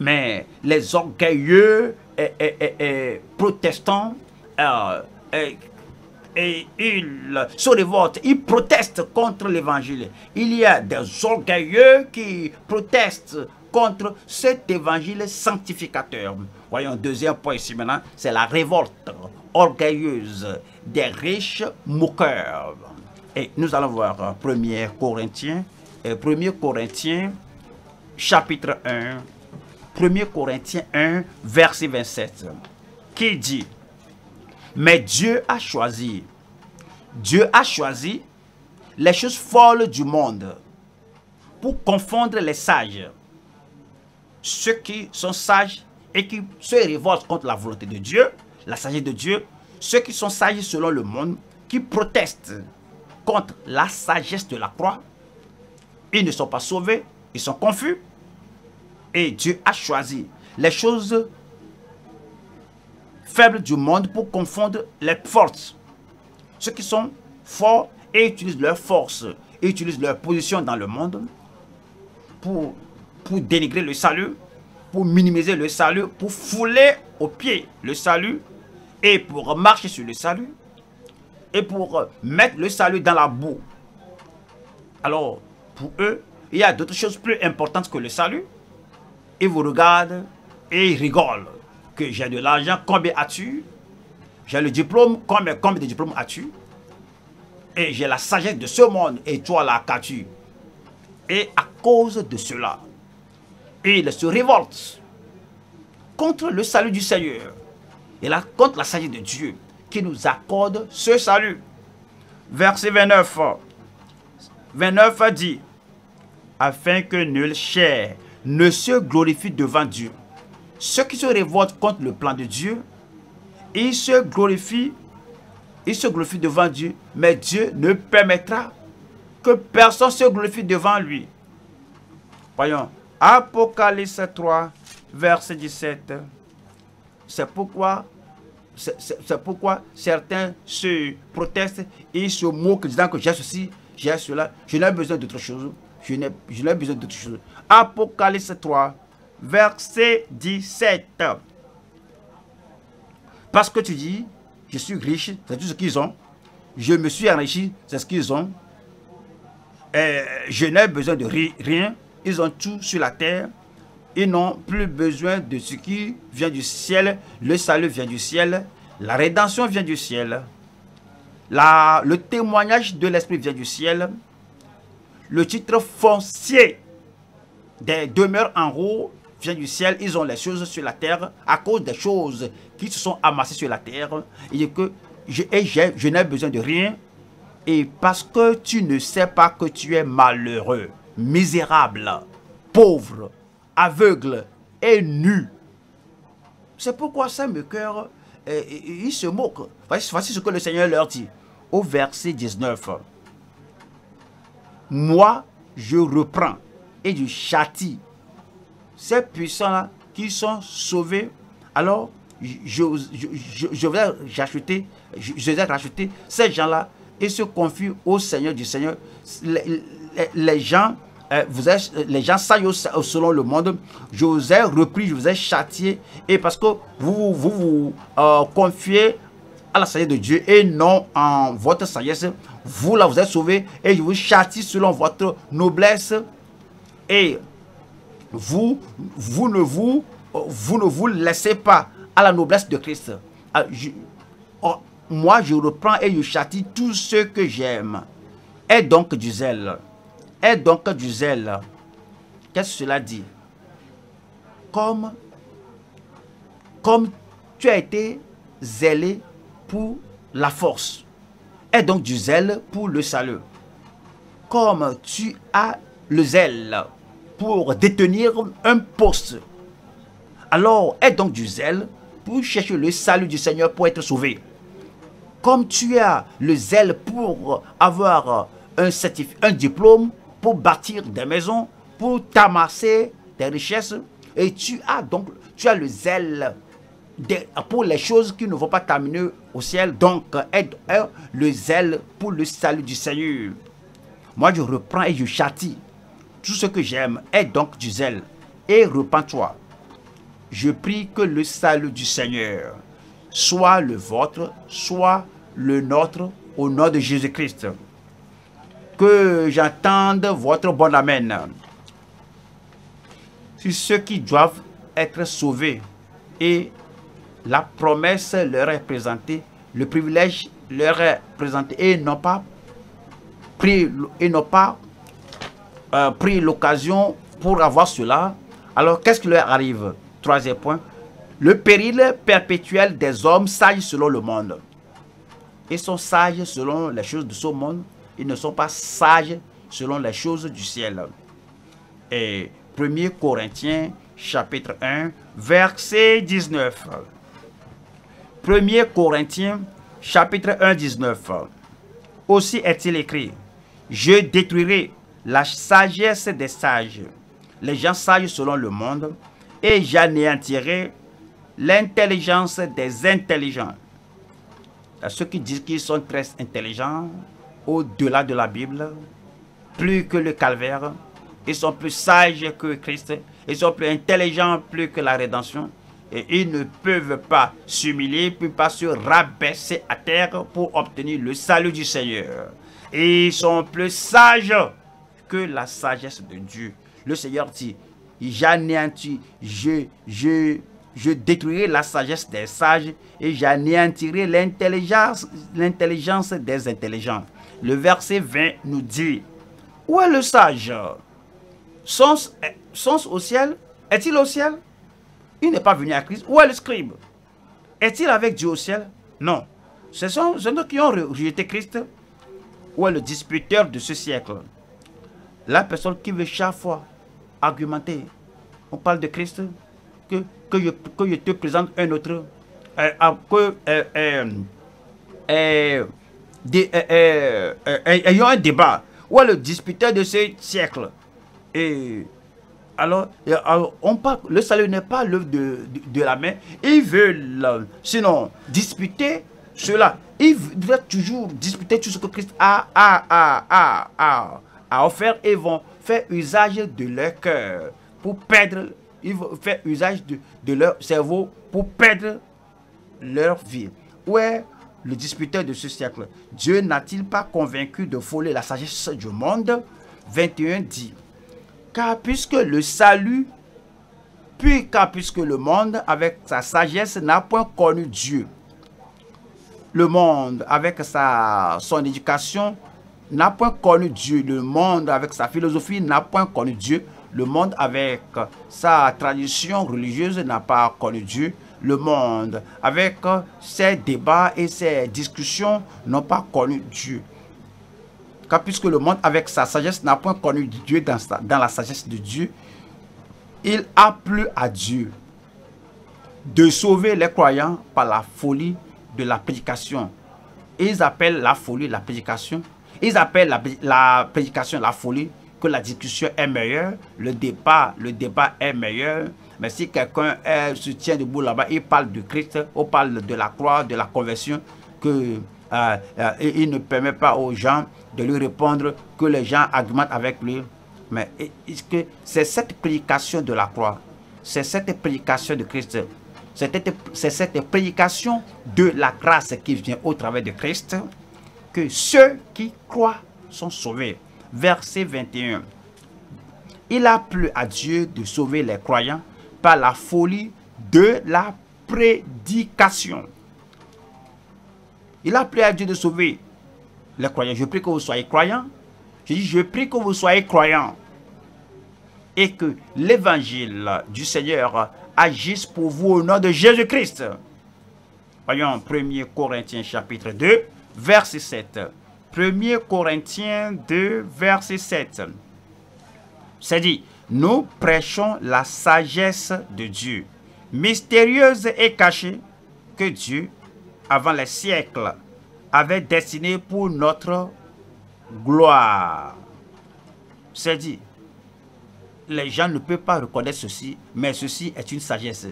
mais les orgueilleux et, et, et, et, protestants, euh, et, et ils se révoltent, ils protestent contre l'évangile. Il y a des orgueilleux qui protestent contre cet évangile sanctificateur. Voyons, deuxième point ici maintenant, c'est la révolte orgueilleuse des riches moqueurs. Et nous allons voir premier Corinthiens, premier Corinthiens chapitre un, premier Corinthiens un, verset vingt-sept, qui dit, mais Dieu a choisi, Dieu a choisi les choses folles du monde pour confondre les sages, ceux qui sont sages et qui se révoltent contre la volonté de Dieu, la sagesse de Dieu, ceux qui sont sages selon le monde, qui protestent contre la sagesse de la croix. Ils ne sont pas sauvés, ils sont confus. Et Dieu a choisi les choses faibles du monde pour confondre les forces. Ceux qui sont forts et utilisent leur force, et utilisent leur position dans le monde pour, pour dénigrer le salut, pour minimiser le salut, pour fouler aux pieds le salut et pour marcher sur le salut et pour mettre le salut dans la boue. Alors, pour eux, il y a d'autres choses plus importantes que le salut. Ils vous regardent et ils rigolent. Que j'ai de l'argent, combien as-tu? J'ai le diplôme, combien, combien de diplômes as-tu? Et j'ai la sagesse de ce monde, et toi la qu'as-tu? Et à cause de cela, ils se révoltent contre le salut du Seigneur, et la, contre la sagesse de Dieu, qui nous accorde ce salut. Verset vingt-neuf, vingt-neuf dit, afin que nulle chair ne se glorifie devant Dieu. Ceux qui se révoltent contre le plan de Dieu, ils se glorifient, ils se glorifient devant Dieu, mais Dieu ne permettra que personne se glorifie devant lui. Voyons, Apocalypse trois, verset dix-sept. C'est pourquoi, c'est pourquoi certains se protestent et ils se moquent, disant que j'ai ceci, j'ai cela, je n'ai besoin d'autre chose. Je n'ai, je n'ai besoin d'autre chose. Apocalypse trois, verset dix-sept. Parce que tu dis, je suis riche, c'est tout ce qu'ils ont. Je me suis enrichi, c'est ce qu'ils ont. Et je n'ai besoin de rien. Ils ont tout sur la terre. Ils n'ont plus besoin de ce qui vient du ciel. Le salut vient du ciel. La rédemption vient du ciel. La, le témoignage de l'esprit vient du ciel. Le titre foncier des demeures en haut vient du ciel. Ils ont les choses sur la terre à cause des choses qui se sont amassées sur la terre. Et que je, et je, je n'ai besoin de rien. Et parce que tu ne sais pas que tu es malheureux, misérable, pauvre, aveugle et nu. C'est pourquoi ça, mes cœurs, euh, ils se moquent. Voici ce que le Seigneur leur dit au verset dix-neuf. Moi, je reprends et je châtie ces puissants-là qui sont sauvés. Alors, je, je, je, je vais racheter, je, je vais racheter ces gens-là et se confient au Seigneur du Seigneur. Les, les, les gens... Vous êtes, les gens saillent selon le monde. Je vous ai repris, je vous ai châtié. Et parce que vous vous, vous euh, confiez à la sagesse de Dieu et non en votre sagesse. Vous là vous êtes sauvés et je vous châtie selon votre noblesse. Et vous, vous, ne vous, vous ne vous laissez pas à la noblesse de Christ. Je, oh, moi je reprends et je châtie tous ceux que j'aime. Et donc du zèle. Et donc du zèle, qu'est-ce que cela dit? Comme, comme tu as été zélé pour la force, et donc du zèle pour le salut. Comme tu as le zèle pour détenir un poste, alors et donc du zèle pour chercher le salut du Seigneur pour être sauvé. Comme tu as le zèle pour avoir un certif, un diplôme, pour bâtir des maisons, pour t'amasser des richesses. Et tu as donc, tu as le zèle de, pour les choses qui ne vont pas t'amener au ciel. Donc, aide le zèle pour le salut du Seigneur. Moi, je reprends et je châtie tout ce que j'aime. Aide donc du zèle et repens-toi. Je prie que le salut du Seigneur soit le vôtre, soit le nôtre, au nom de Jésus-Christ. Que j'entende votre bon amen. Sur ceux qui doivent être sauvés et la promesse leur est présentée, le privilège leur est présenté et n'ont pas pris, et n'ont pas euh, pris l'occasion pour avoir cela. Alors qu'est-ce qui leur arrive? Troisième point, le péril perpétuel des hommes sages selon le monde. Ils sont sages selon les choses de ce monde. Ils ne sont pas sages selon les choses du ciel. Et premier Corinthiens chapitre un, verset dix-neuf. premier Corinthiens chapitre un, dix-neuf. Aussi est-il écrit, je détruirai la sagesse des sages, les gens sages selon le monde, et j'anéantirai l'intelligence des intelligents. À ceux qui disent qu'ils sont très intelligents, au-delà de la Bible, plus que le calvaire, ils sont plus sages que Christ, ils sont plus intelligents, plus que la rédemption, et ils ne peuvent pas s'humilier, ne peuvent pas se rabaisser à terre pour obtenir le salut du Seigneur. Ils sont plus sages que la sagesse de Dieu. Le Seigneur dit, j'anéantis, je, je, je détruirai la sagesse des sages et j'anéantirai l'intelligence, l'intelligence des intelligents. Le verset vingt nous dit, où est le sage? Sont-ce au ciel? Est-il au ciel? Il n'est pas venu à Christ. Où est le scribe? Est-il avec Dieu au ciel? Non. Ce sont ceux qui ont rejeté Christ. Où est le disputeur de ce siècle? La personne qui veut chaque fois argumenter. On parle de Christ. Que, que, je, que je te présente un autre. Euh, que, euh, euh, euh, Ayant euh, euh, euh, euh, un débat. Où est le disputeur de ce siècle? Et alors, alors on parle, le salut n'est pas l'œuvre de, de, de la main. Ils veulent sinon disputer cela. Il va toujours disputer tout ce que Christ a, a, a, a, a, a offert et vont faire usage de leur cœur pour perdre. Ils vont faire usage de, de leur cerveau pour perdre leur vie. Où est le disputeur de ce siècle? Dieu n'a-t-il pas convaincu de voler la sagesse du monde? vingt et un dit, car puisque le salut, puis car puisque le monde avec sa sagesse n'a point connu Dieu, le monde avec sa, son éducation n'a point connu Dieu, le monde avec sa philosophie n'a point connu Dieu, le monde avec sa tradition religieuse n'a pas connu Dieu, le monde avec ses débats et ses discussions n'a pas connu Dieu. Car puisque le monde avec sa sagesse n'a point connu Dieu dans, sa, dans la sagesse de Dieu, il a plu à Dieu de sauver les croyants par la folie de la prédication. Ils appellent la folie la prédication. Ils appellent la, la prédication la folie, que la discussion est meilleure, le débat, le débat est meilleur. Mais si quelqu'un se tient debout là-bas, il parle de Christ, on parle de la croix, de la conversion, que euh, euh, il ne permet pas aux gens de lui répondre, que les gens argumentent avec lui. Mais c'est cette prédication de la croix, c'est cette prédication de Christ, c'est cette prédication de la grâce qui vient au travers de Christ, que ceux qui croient sont sauvés. Verset vingt et un. Il a plu à Dieu de sauver les croyants par la folie de la prédication. Il a plu à Dieu de sauver les croyants. Je prie que vous soyez croyants. Je dis, je prie que vous soyez croyants et que l'évangile du Seigneur agisse pour vous au nom de Jésus-Christ. Voyons premier Corinthiens chapitre deux, verset sept. premier Corinthiens deux, verset sept. C'est dit, nous prêchons la sagesse de Dieu, mystérieuse et cachée, que Dieu, avant les siècles, avait destinée pour notre gloire. C'est dit, les gens ne peuvent pas reconnaître ceci, mais ceci est une sagesse.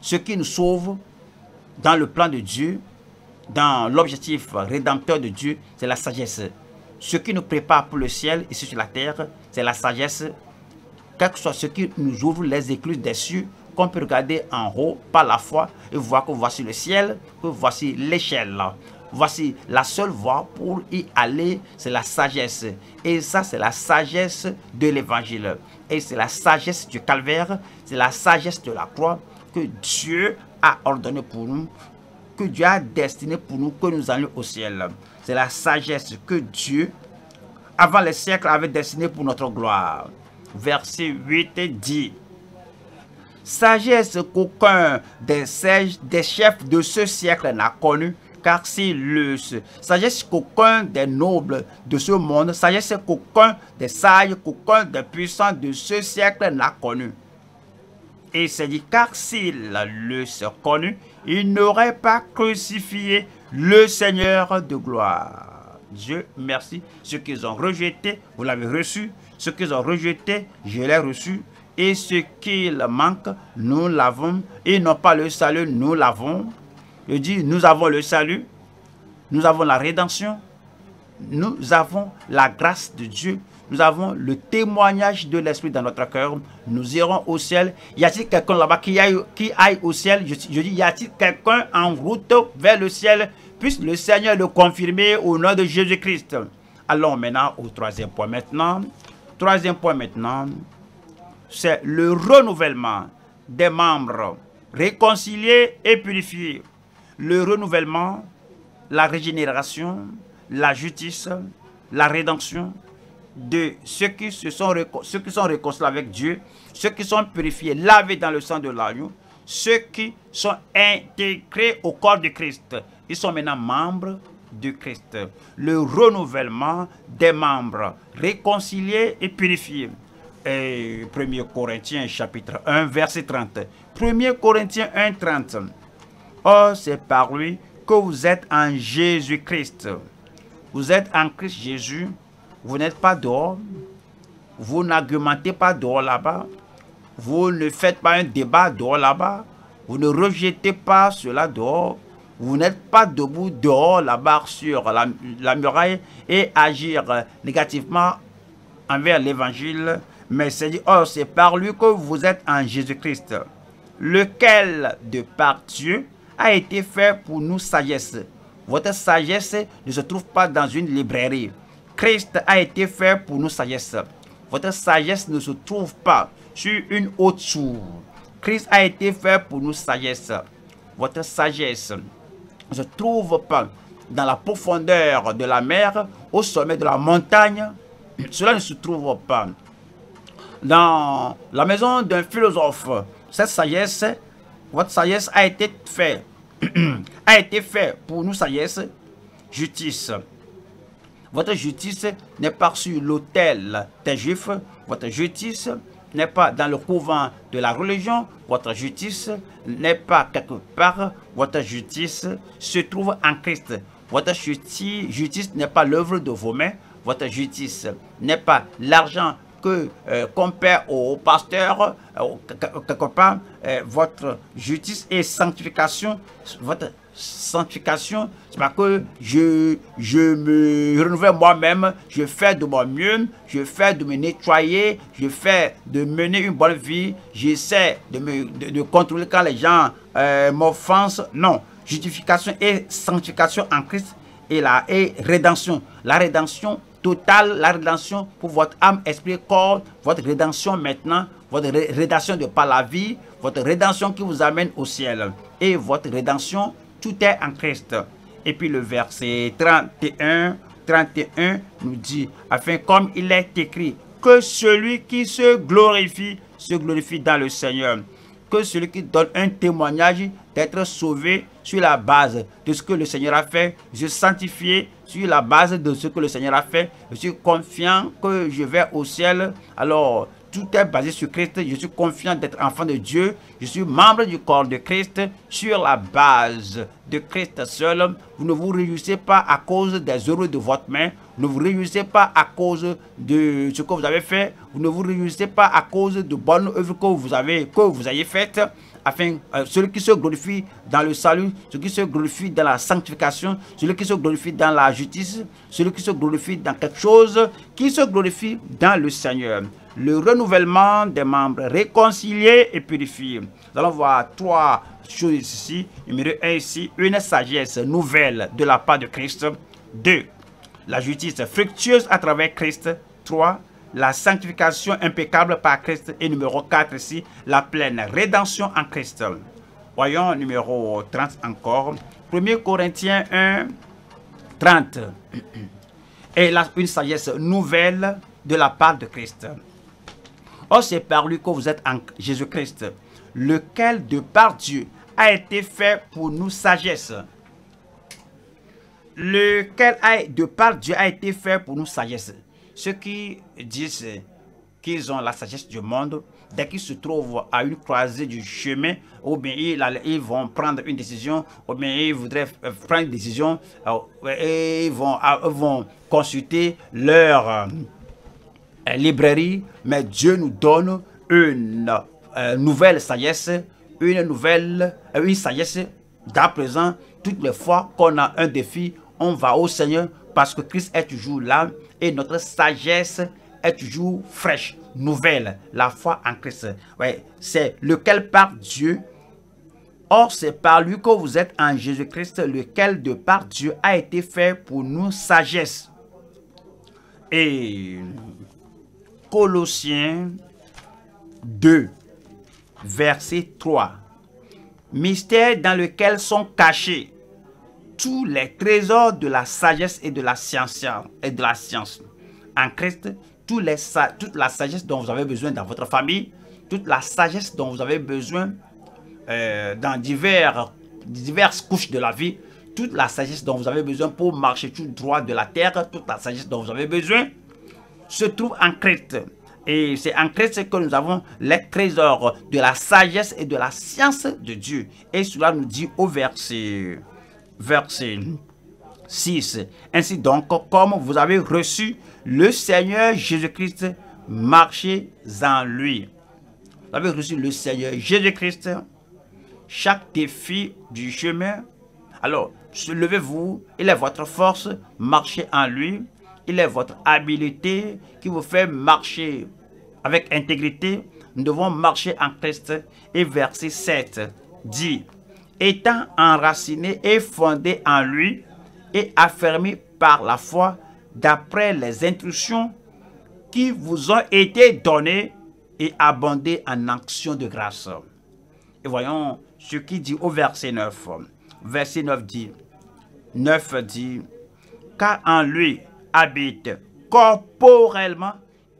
Ce qui nous sauve dans le plan de Dieu, dans l'objectif rédempteur de Dieu, c'est la sagesse. Ce qui nous prépare pour le ciel ici sur la terre, c'est la sagesse. Quel que soit ce qui nous ouvre les écluses des cieux, qu'on peut regarder en haut par la foi et voir que voici le ciel, que voici l'échelle. Voici la seule voie pour y aller, c'est la sagesse. Et ça, c'est la sagesse de l'évangile. Et c'est la sagesse du calvaire, c'est la sagesse de la croix que Dieu a ordonné pour nous, que Dieu a destiné pour nous, que nous allions au ciel. C'est la sagesse que Dieu, avant les siècles, avait destinée pour notre gloire. Verset huit dit, « Sagesse qu'aucun des, des chefs de ce siècle n'a connue, car c'est le sagesse qu'aucun des nobles de ce monde, sagesse qu'aucun des sages, qu'aucun des puissants de ce siècle n'a connue. Et c'est dit, car s'il le se connu, il n'aurait pas crucifié le Seigneur de gloire. » Dieu merci. Ce qu'ils ont rejeté, vous l'avez reçu. Ce qu'ils ont rejeté, je l'ai reçu. Et ce qu'il manque, nous l'avons. Ils n'ont pas le salut, nous l'avons. Je dis, nous avons le salut. Nous avons la rédemption. Nous avons la grâce de Dieu. Nous avons le témoignage de l'Esprit dans notre cœur. Nous irons au ciel. Y a-t-il quelqu'un là-bas qui aille, qui aille au ciel? Je, je dis, y a-t-il quelqu'un en route vers le ciel? Puisse le Seigneur le confirmer au nom de Jésus-Christ. Allons maintenant au troisième point maintenant. Troisième point maintenant, c'est le renouvellement des membres réconciliés et purifiés. Le renouvellement, la régénération, la justice, la rédemption de ceux qui, se sont, ceux qui sont réconciliés avec Dieu, ceux qui sont purifiés, lavés dans le sang de l'agneau, ceux qui sont intégrés au corps de Christ. Ils sont maintenant membres de Christ. Le renouvellement des membres, réconciliés et purifiés. Et premier Corinthiens chapitre un, verset trente. premier Corinthiens un, trente. Or, c'est par lui que vous êtes en Jésus-Christ. Vous êtes en Christ Jésus. Vous n'êtes pas dehors, vous n'argumentez pas dehors là-bas, vous ne faites pas un débat dehors là-bas, vous ne rejetez pas cela dehors, Vous n'êtes pas debout dehors là-bas sur la, la muraille et agir négativement envers l'évangile, mais c'est dit, oh, c'est par lui que vous êtes en Jésus-Christ, lequel de par Dieu a été fait pour nous sagesse. Votre sagesse ne se trouve pas dans une librairie. Christ a été fait pour nous sagesse. Votre sagesse ne se trouve pas sur une haute tour. Christ a été fait pour nous sagesse. Votre sagesse ne se trouve pas dans la profondeur de la mer, au sommet de la montagne. Cela ne se trouve pas dans la maison d'un philosophe. Cette sagesse, votre sagesse a été faite a été fait pour nous sagesse, justice. Votre justice n'est pas sur l'autel des Juifs. Votre justice n'est pas dans le couvent de la religion. Votre justice n'est pas quelque part. Votre justice se trouve en Christ. Votre justice n'est pas l'œuvre de vos mains. Votre justice n'est pas l'argent que euh, qu'on perd au pasteur, euh, quelque part. Euh, votre justice et sanctification, votre sanctification, c'est parce que je, je me renouvelle moi-même, je fais de mon mieux, je fais de me nettoyer, je fais de mener une bonne vie, j'essaie de me de, de contrôler quand les gens euh, m'offensent. Non, justification et sanctification en Christ. Et la et rédemption, la rédemption totale, la rédemption pour votre âme, esprit, corps, votre rédemption maintenant, votre rédemption de par la vie, votre rédemption qui vous amène au ciel. Et votre rédemption, tout est en Christ. Et puis le verset trente et un, trente et un nous dit, afin comme il est écrit, que celui qui se glorifie, se glorifie dans le Seigneur. Que celui qui donne un témoignage d'être sauvé sur la base de ce que le Seigneur a fait, je suis sanctifié sur la base de ce que le Seigneur a fait, je suis confiant que je vais au ciel. Alors, tout est basé sur Christ, je suis confiant d'être enfant de Dieu, je suis membre du corps de Christ, sur la base de Christ seul. Vous ne vous réjouissez pas à cause des œuvres de votre main, ne vous réjouissez pas à cause de ce que vous avez fait, vous ne vous réjouissez pas à cause de bonnes œuvres que vous avez, que vous ayez faites, afin euh, celui qui se glorifie dans le salut, celui qui se glorifie dans la sanctification, celui qui se glorifie dans la justice, celui qui se glorifie dans quelque chose, qui se glorifie dans le Seigneur. Le renouvellement des membres, réconciliés et purifiés. Nous allons voir trois choses ici. Numéro un ici, une sagesse nouvelle de la part de Christ. Deux, la justice fructueuse à travers Christ. Trois, la sanctification impeccable par Christ. Et numéro quatre ici, la pleine rédemption en Christ. Voyons numéro trente encore. premier Corinthiens un, trente. Et là, une sagesse nouvelle de la part de Christ. Or, c'est par lui que vous êtes en Jésus-Christ, lequel de par Dieu a été fait pour nous sagesse. Lequel a, de par Dieu a été fait pour nous sagesse. Ceux qui disent qu'ils ont la sagesse du monde, dès qu'ils se trouvent à une croisée du chemin, ou bien ils vont prendre une décision, ou bien ils voudraient prendre une décision, et ils vont, vont consulter leur librairie, mais Dieu nous donne une euh, nouvelle sagesse, une nouvelle euh, une sagesse d'à présent. Toutes les fois qu'on a un défi, on va au Seigneur parce que Christ est toujours là et notre sagesse est toujours fraîche, nouvelle, la foi en Christ. Ouais, c'est lequel par Dieu, or c'est par lui que vous êtes en Jésus-Christ, lequel de par Dieu a été fait pour nous sagesse. Et Colossiens deux, verset trois. Mystère dans lequel sont cachés tous les trésors de la sagesse et de la science. Et de la science. En Christ, tous les, toute la sagesse dont vous avez besoin dans votre famille, toute la sagesse dont vous avez besoin euh, dans divers, diverses couches de la vie, toute la sagesse dont vous avez besoin pour marcher tout droit de la terre, toute la sagesse dont vous avez besoin se trouve en Christ. Et c'est en Christ que nous avons les trésors de la sagesse et de la science de Dieu. Et cela nous dit au verset, verset six. Ainsi donc, comme vous avez reçu le Seigneur Jésus-Christ, marchez en lui. Vous avez reçu le Seigneur Jésus-Christ. Chaque défi du chemin Alors, soulevez-vous, il est votre force, marchez en lui, il est votre habileté qui vous fait marcher avec intégrité. Nous devons marcher en Christ. Et verset sept dit, étant enraciné et fondé en lui et affermi par la foi, d'après les instructions qui vous ont été données et abondées en action de grâce. Et voyons ce qui dit au verset neuf. Verset neuf dit, neuf dit, car en lui habite corporellement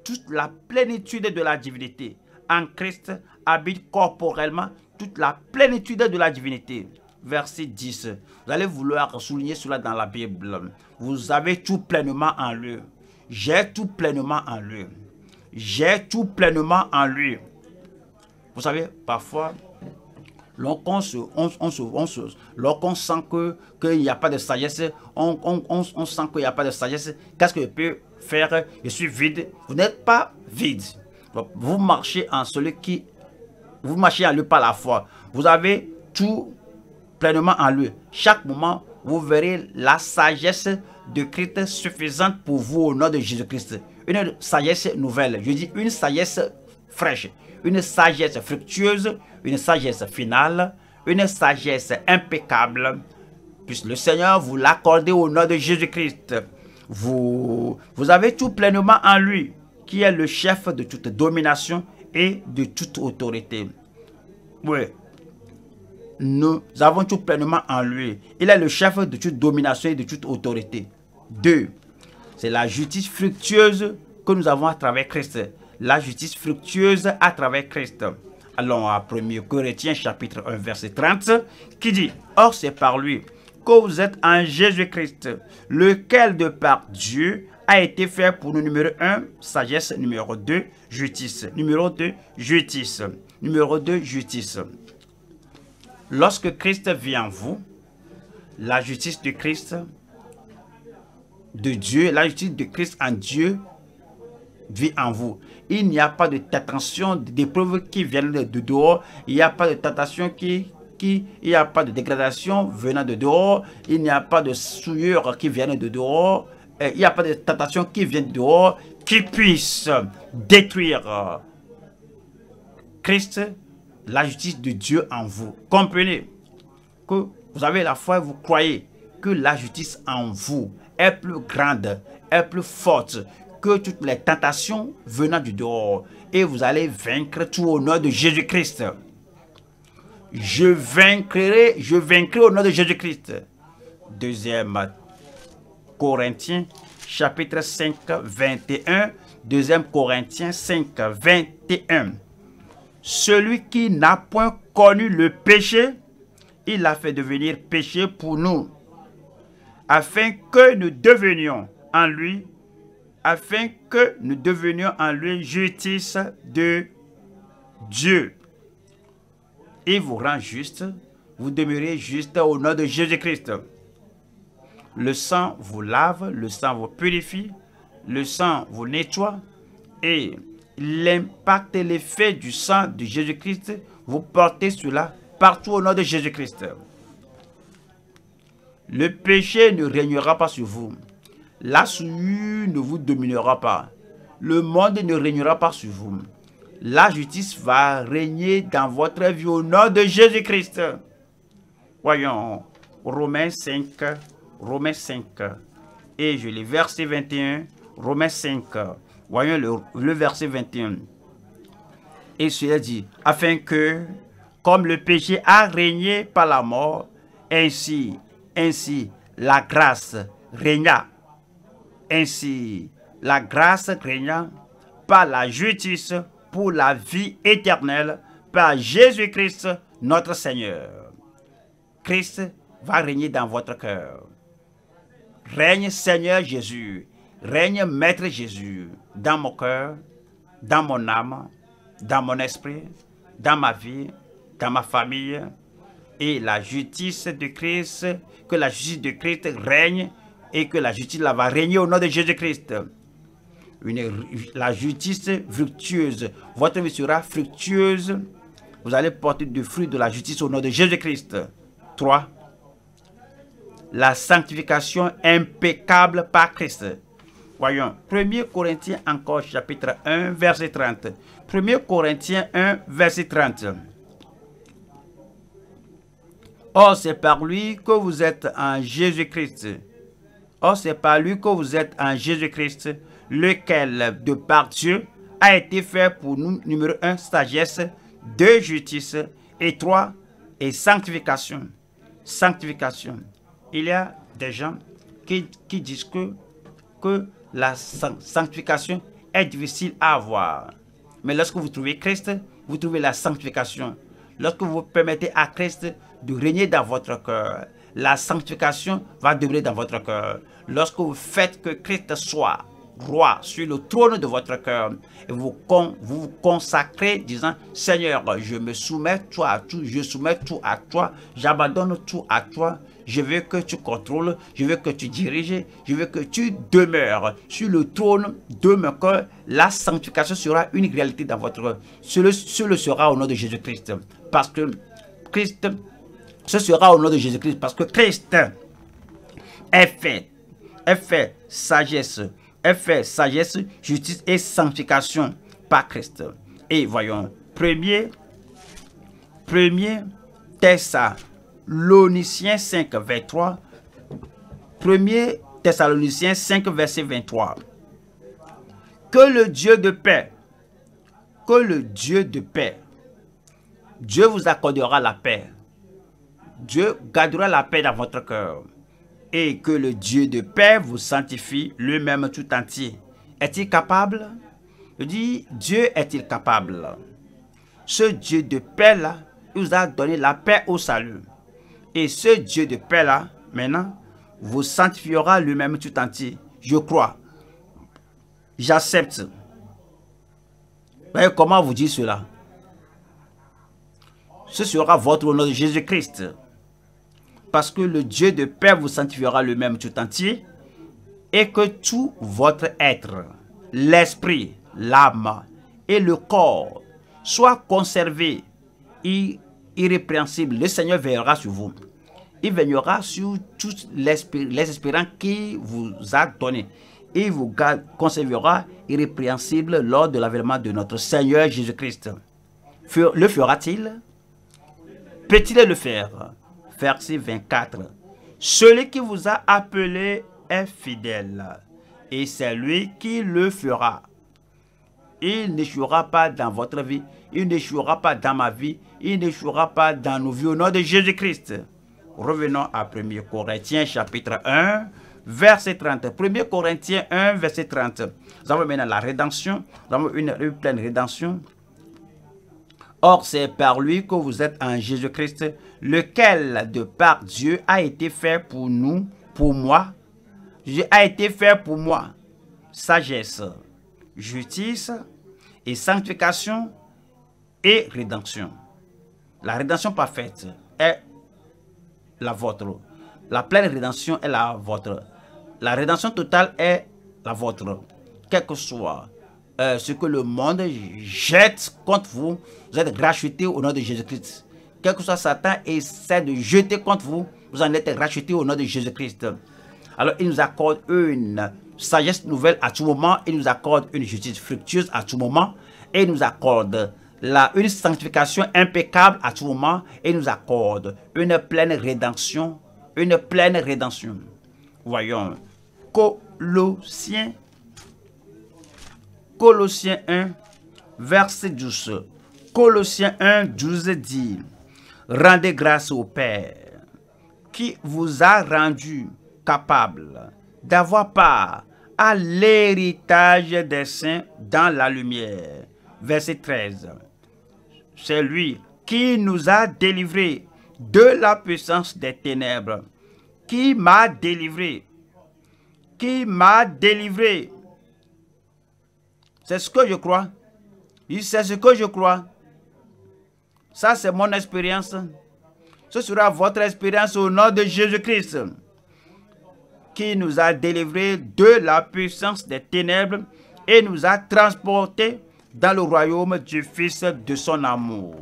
toute la plénitude de la divinité. En Christ habite corporellement toute la plénitude de la divinité. Verset dix. Vous allez vouloir souligner cela dans la Bible. Vous avez tout pleinement en lui. J'ai tout pleinement en lui. J'ai tout pleinement en lui. Vous savez, parfois, lorsqu'on se, on, on se, on se, lorsqu'on sent que qu'il n'y a pas de sagesse, on, on, on, on sent qu'il n'y a pas de sagesse, qu'est-ce que je peux faire? Je suis vide. Vous n'êtes pas vide. Vous marchez en celui qui, vous marchez en lui par la foi. Vous avez tout pleinement en lui. Chaque moment, vous verrez la sagesse de Christ suffisante pour vous au nom de Jésus-Christ. Une sagesse nouvelle. Je dis une sagesse fraîche, une sagesse fructueuse, une sagesse finale, une sagesse impeccable. Puisse le Seigneur vous l'accorder au nom de Jésus-Christ. Vous, vous avez tout pleinement en lui, qui est le chef de toute domination et de toute autorité. Oui, nous avons tout pleinement en lui. Il est le chef de toute domination et de toute autorité. Deux, c'est la justice fructueuse que nous avons à travers Christ. La justice fructueuse à travers Christ. Allons à premier Corinthiens chapitre un verset trente qui dit, or c'est par lui que vous êtes en Jésus-Christ, lequel de par Dieu a été fait pour nous, numéro un, sagesse, numéro deux, justice, numéro deux, justice, numéro deux, justice. Lorsque Christ vit en vous, la justice de Christ, de Dieu, la justice de Christ en Dieu vit en vous. Il n'y a pas de tentation, d'épreuves qui viennent de dehors, il n'y a pas de tentation qui... Qui, il n'y a pas de dégradation venant de dehors, il n'y a pas de souillure qui vient de dehors, et il n'y a pas de tentation qui vient de dehors qui puisse détruire Christ, la justice de Dieu en vous. Comprenez que vous avez la foi et vous croyez que la justice en vous est plus grande, est plus forte que toutes les tentations venant du dehors, et vous allez vaincre tout au nom de Jésus-Christ. Je vaincrai, je vaincrai au nom de Jésus-Christ. deuxième Corinthiens, chapitre cinq, vingt et un. deuxième Corinthiens cinq, vingt et un. Celui qui n'a point connu le péché, il l'a fait devenir péché pour nous, afin que nous devenions en lui, afin que nous devenions en lui justice de Dieu. Il vous rend juste, vous demeurez juste au nom de Jésus-Christ. Le sang vous lave, le sang vous purifie, le sang vous nettoie, et l'impact et l'effet du sang de Jésus-Christ, vous portez cela partout au nom de Jésus-Christ. Le péché ne régnera pas sur vous, la souillure ne vous dominera pas, le monde ne régnera pas sur vous. La justice va régner dans votre vie au nom de Jésus-Christ. Voyons, Romains cinq, Romains cinq, et je lis verset vingt et un, Romains cinq, voyons le, le verset vingt et un. Et cela dit, afin que, comme le péché a régné par la mort, ainsi, ainsi, la grâce régna. Ainsi, la grâce régna par la justice, pour la vie éternelle, par Jésus-Christ, notre Seigneur. Christ va régner dans votre cœur. Règne Seigneur Jésus, règne Maître Jésus, dans mon cœur, dans mon âme, dans mon esprit, dans ma vie, dans ma famille. Et la justice de Christ, que la justice de Christ règne, et que la justice là, va régner au nom de Jésus-Christ. Une, la justice fructueuse. Votre vie sera fructueuse. Vous allez porter du fruit de la justice au nom de Jésus-Christ. trois. la sanctification impeccable par Christ. Voyons, premier Corinthiens encore chapitre un, verset trente. premier Corinthiens un, verset trente. Or, c'est par lui que vous êtes en Jésus-Christ. Or, c'est par lui que vous êtes en Jésus-Christ, lequel, de par Dieu, a été fait pour nous, numéro un, sagesse, deux, justice, et trois, et sanctification. Sanctification. Il y a des gens qui, qui disent que, que la sanctification est difficile à avoir. Mais lorsque vous trouvez Christ, vous trouvez la sanctification. Lorsque vous permettez à Christ de régner dans votre cœur, la sanctification va demeurer dans votre cœur. Lorsque vous faites que Christ soit roi sur le trône de votre cœur, et vous con, vous, vous consacrez disant, Seigneur, je me soumets tout à tout, je soumets tout à toi, j'abandonne tout à toi, je veux que tu contrôles, je veux que tu diriges, je veux que tu demeures sur le trône de mon cœur. La sanctification sera une réalité dans votre cœur. Cela sera au nom de Jésus-Christ. Parce que Christ, ce sera au nom de Jésus-Christ. Parce que Christ est fait, est fait sagesse, est fait sagesse, justice et sanctification par Christ. Et voyons, premier, premier Thessaloniciens cinq, vingt-trois. premier Thessaloniciens cinq, verset vingt-trois. Que le Dieu de paix, que le Dieu de paix, Dieu vous accordera la paix. Dieu gardera la paix dans votre cœur. Et que le Dieu de paix vous sanctifie lui-même tout entier. Est-il capable? Je dis, Dieu est-il capable? Ce Dieu de paix-là, il vous a donné la paix au salut. Et ce Dieu de paix-là, maintenant, vous sanctifiera lui-même tout entier. Je crois. J'accepte. Voyez comment vous dit cela? Ce sera votre nom de Jésus-Christ. Parce que le Dieu de paix vous sanctifiera lui-même tout entier. Et que tout votre être, l'esprit, l'âme et le corps, soit conservé irrépréhensible. Le Seigneur veillera sur vous. Il veillera sur tous les espérances qu'il vous a donné. Il vous conservera irrépréhensible lors de l'avènement de notre Seigneur Jésus-Christ. Le fera-t-il? Peut-il le faire? Verset vingt-quatre. Celui qui vous a appelé est fidèle, et c'est lui qui le fera. Il n'échouera pas dans votre vie, il n'échouera pas dans ma vie, il n'échouera pas dans nos vies au nom de Jésus-Christ. Revenons à premier Corinthiens chapitre un, verset trente. premier Corinthiens un, verset trente. Nous avons maintenant la rédemption, nous avons une, une pleine rédemption. Or, c'est par lui que vous êtes en Jésus-Christ, lequel de par Dieu a été fait pour nous, pour moi. Dieu a été fait pour moi. Sagesse, justice et sanctification et rédemption. La rédemption parfaite est la vôtre. La pleine rédemption est la vôtre. La rédemption totale est la vôtre. Quel que soit Euh, ce que le monde jette contre vous, vous êtes rachetés au nom de Jésus-Christ. Quel que soit Satan essaie de jeter contre vous, vous en êtes rachetés au nom de Jésus-Christ. Alors il nous accorde une sagesse nouvelle à tout moment, il nous accorde une justice fructueuse à tout moment, et il nous accorde la, une sanctification impeccable à tout moment, et il nous accorde une pleine rédemption, une pleine rédemption. Voyons, Colossiens, Colossiens un, verset douze. Colossiens un, douze dit, « Rendez grâce au Père, qui vous a rendu capable d'avoir part à l'héritage des saints dans la lumière. » Verset treize. « C'est lui qui nous a délivrés de la puissance des ténèbres, qui m'a délivré, qui m'a délivré. » C'est ce que je crois. C'est ce que je crois. Ça, c'est mon expérience. Ce sera votre expérience au nom de Jésus-Christ, qui nous a délivrés de la puissance des ténèbres et nous a transportés dans le royaume du Fils de son amour.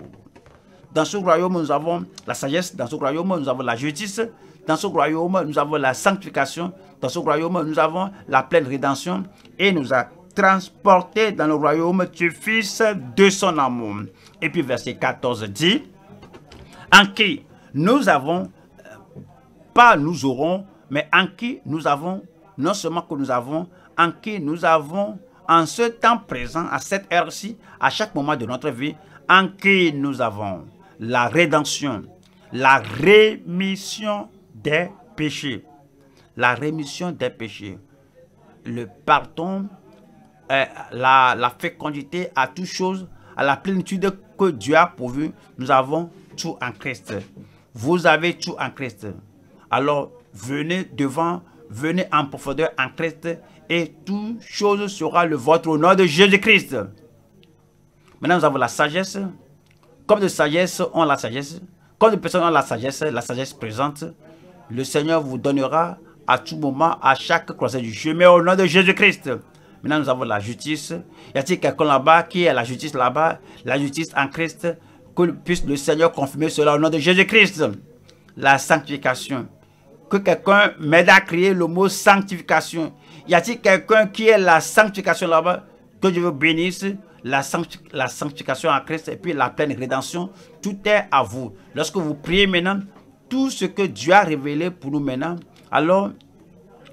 Dans ce royaume, nous avons la sagesse. Dans ce royaume, nous avons la justice. Dans ce royaume, nous avons la sanctification. Dans ce royaume, nous avons la pleine rédemption. Et nous a transportés dans le royaume du Fils de son amour. Et puis verset quatorze dit, en qui nous avons, pas nous aurons, mais en qui nous avons, non seulement que nous avons, en qui nous avons, en ce temps présent, à cette heure-ci, à chaque moment de notre vie, en qui nous avons la rédemption, la rémission des péchés. La rémission des péchés. Le pardon, euh, la, la fécondité à toutes choses, à la plénitude que Dieu a pourvue. Nous avons tout en Christ. Vous avez tout en Christ. Alors, venez devant, venez en profondeur en Christ et toute chose sera le vôtre au nom de Jésus-Christ. Maintenant, nous avons la sagesse. Comme de sagesse, on a la sagesse. Comme de personnes ont la sagesse, la sagesse présente. Le Seigneur vous donnera à tout moment, à chaque croisée du chemin, au nom de Jésus-Christ. Maintenant, nous avons la justice. Y a-t-il quelqu'un là-bas qui a la justice là-bas? La justice en Christ. Que puisse le Seigneur confirmer cela au nom de Jésus-Christ. La sanctification. Que quelqu'un m'aide à créer le mot sanctification. Y a-t-il quelqu'un qui ait la sanctification là-bas? Que Dieu vous bénisse. La sanctification en Christ et puis la pleine rédemption, tout est à vous. Lorsque vous priez maintenant, tout ce que Dieu a révélé pour nous maintenant, alors,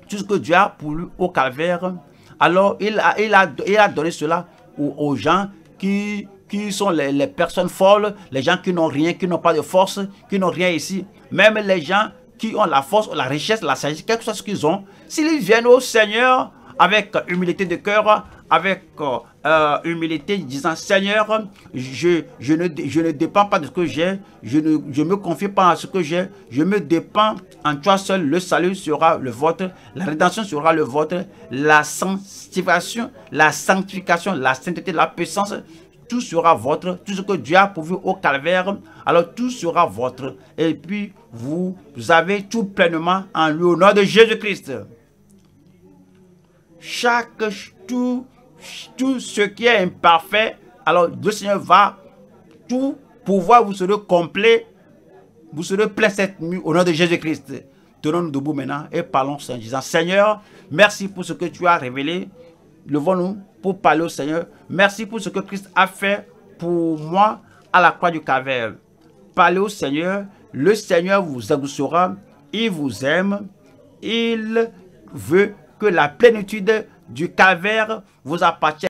tout ce que Dieu a pour lui au calvaire, alors il a, il a, il a donné cela aux, aux gens qui, qui sont les, les personnes folles, les gens qui n'ont rien, qui n'ont pas de force, qui n'ont rien ici. Même les gens qui ont la force, la richesse, la sagesse, quel que soit ce qu'ils ont, s'ils viennent au Seigneur avec humilité de cœur, avec euh, humilité, disant, Seigneur, je, je, ne, je ne dépends pas de ce que j'ai, je ne je me confie pas à ce que j'ai, je me dépends en toi seul, le salut sera le vôtre, la rédemption sera le vôtre, la sanctification, la sanctification, la sainteté, la puissance, tout sera votre, tout ce que Dieu a pourvu au calvaire, alors tout sera votre. Et puis, vous, vous avez tout pleinement en lui, au nom de Jésus-Christ. Chaque, tout, tout ce qui est imparfait, alors le Seigneur va tout pouvoir, vous serez complet, vous serez plein cette nuit au nom de Jésus-Christ. Tenons-nous debout maintenant et parlons en disant, Seigneur, merci pour ce que tu as révélé. Levons-nous pour parler au Seigneur. Merci pour ce que Christ a fait pour moi à la croix du Calvaire. Parlez au Seigneur, le Seigneur vous exaucera, il vous aime, il veut que la plénitude du calvaire vous appartient.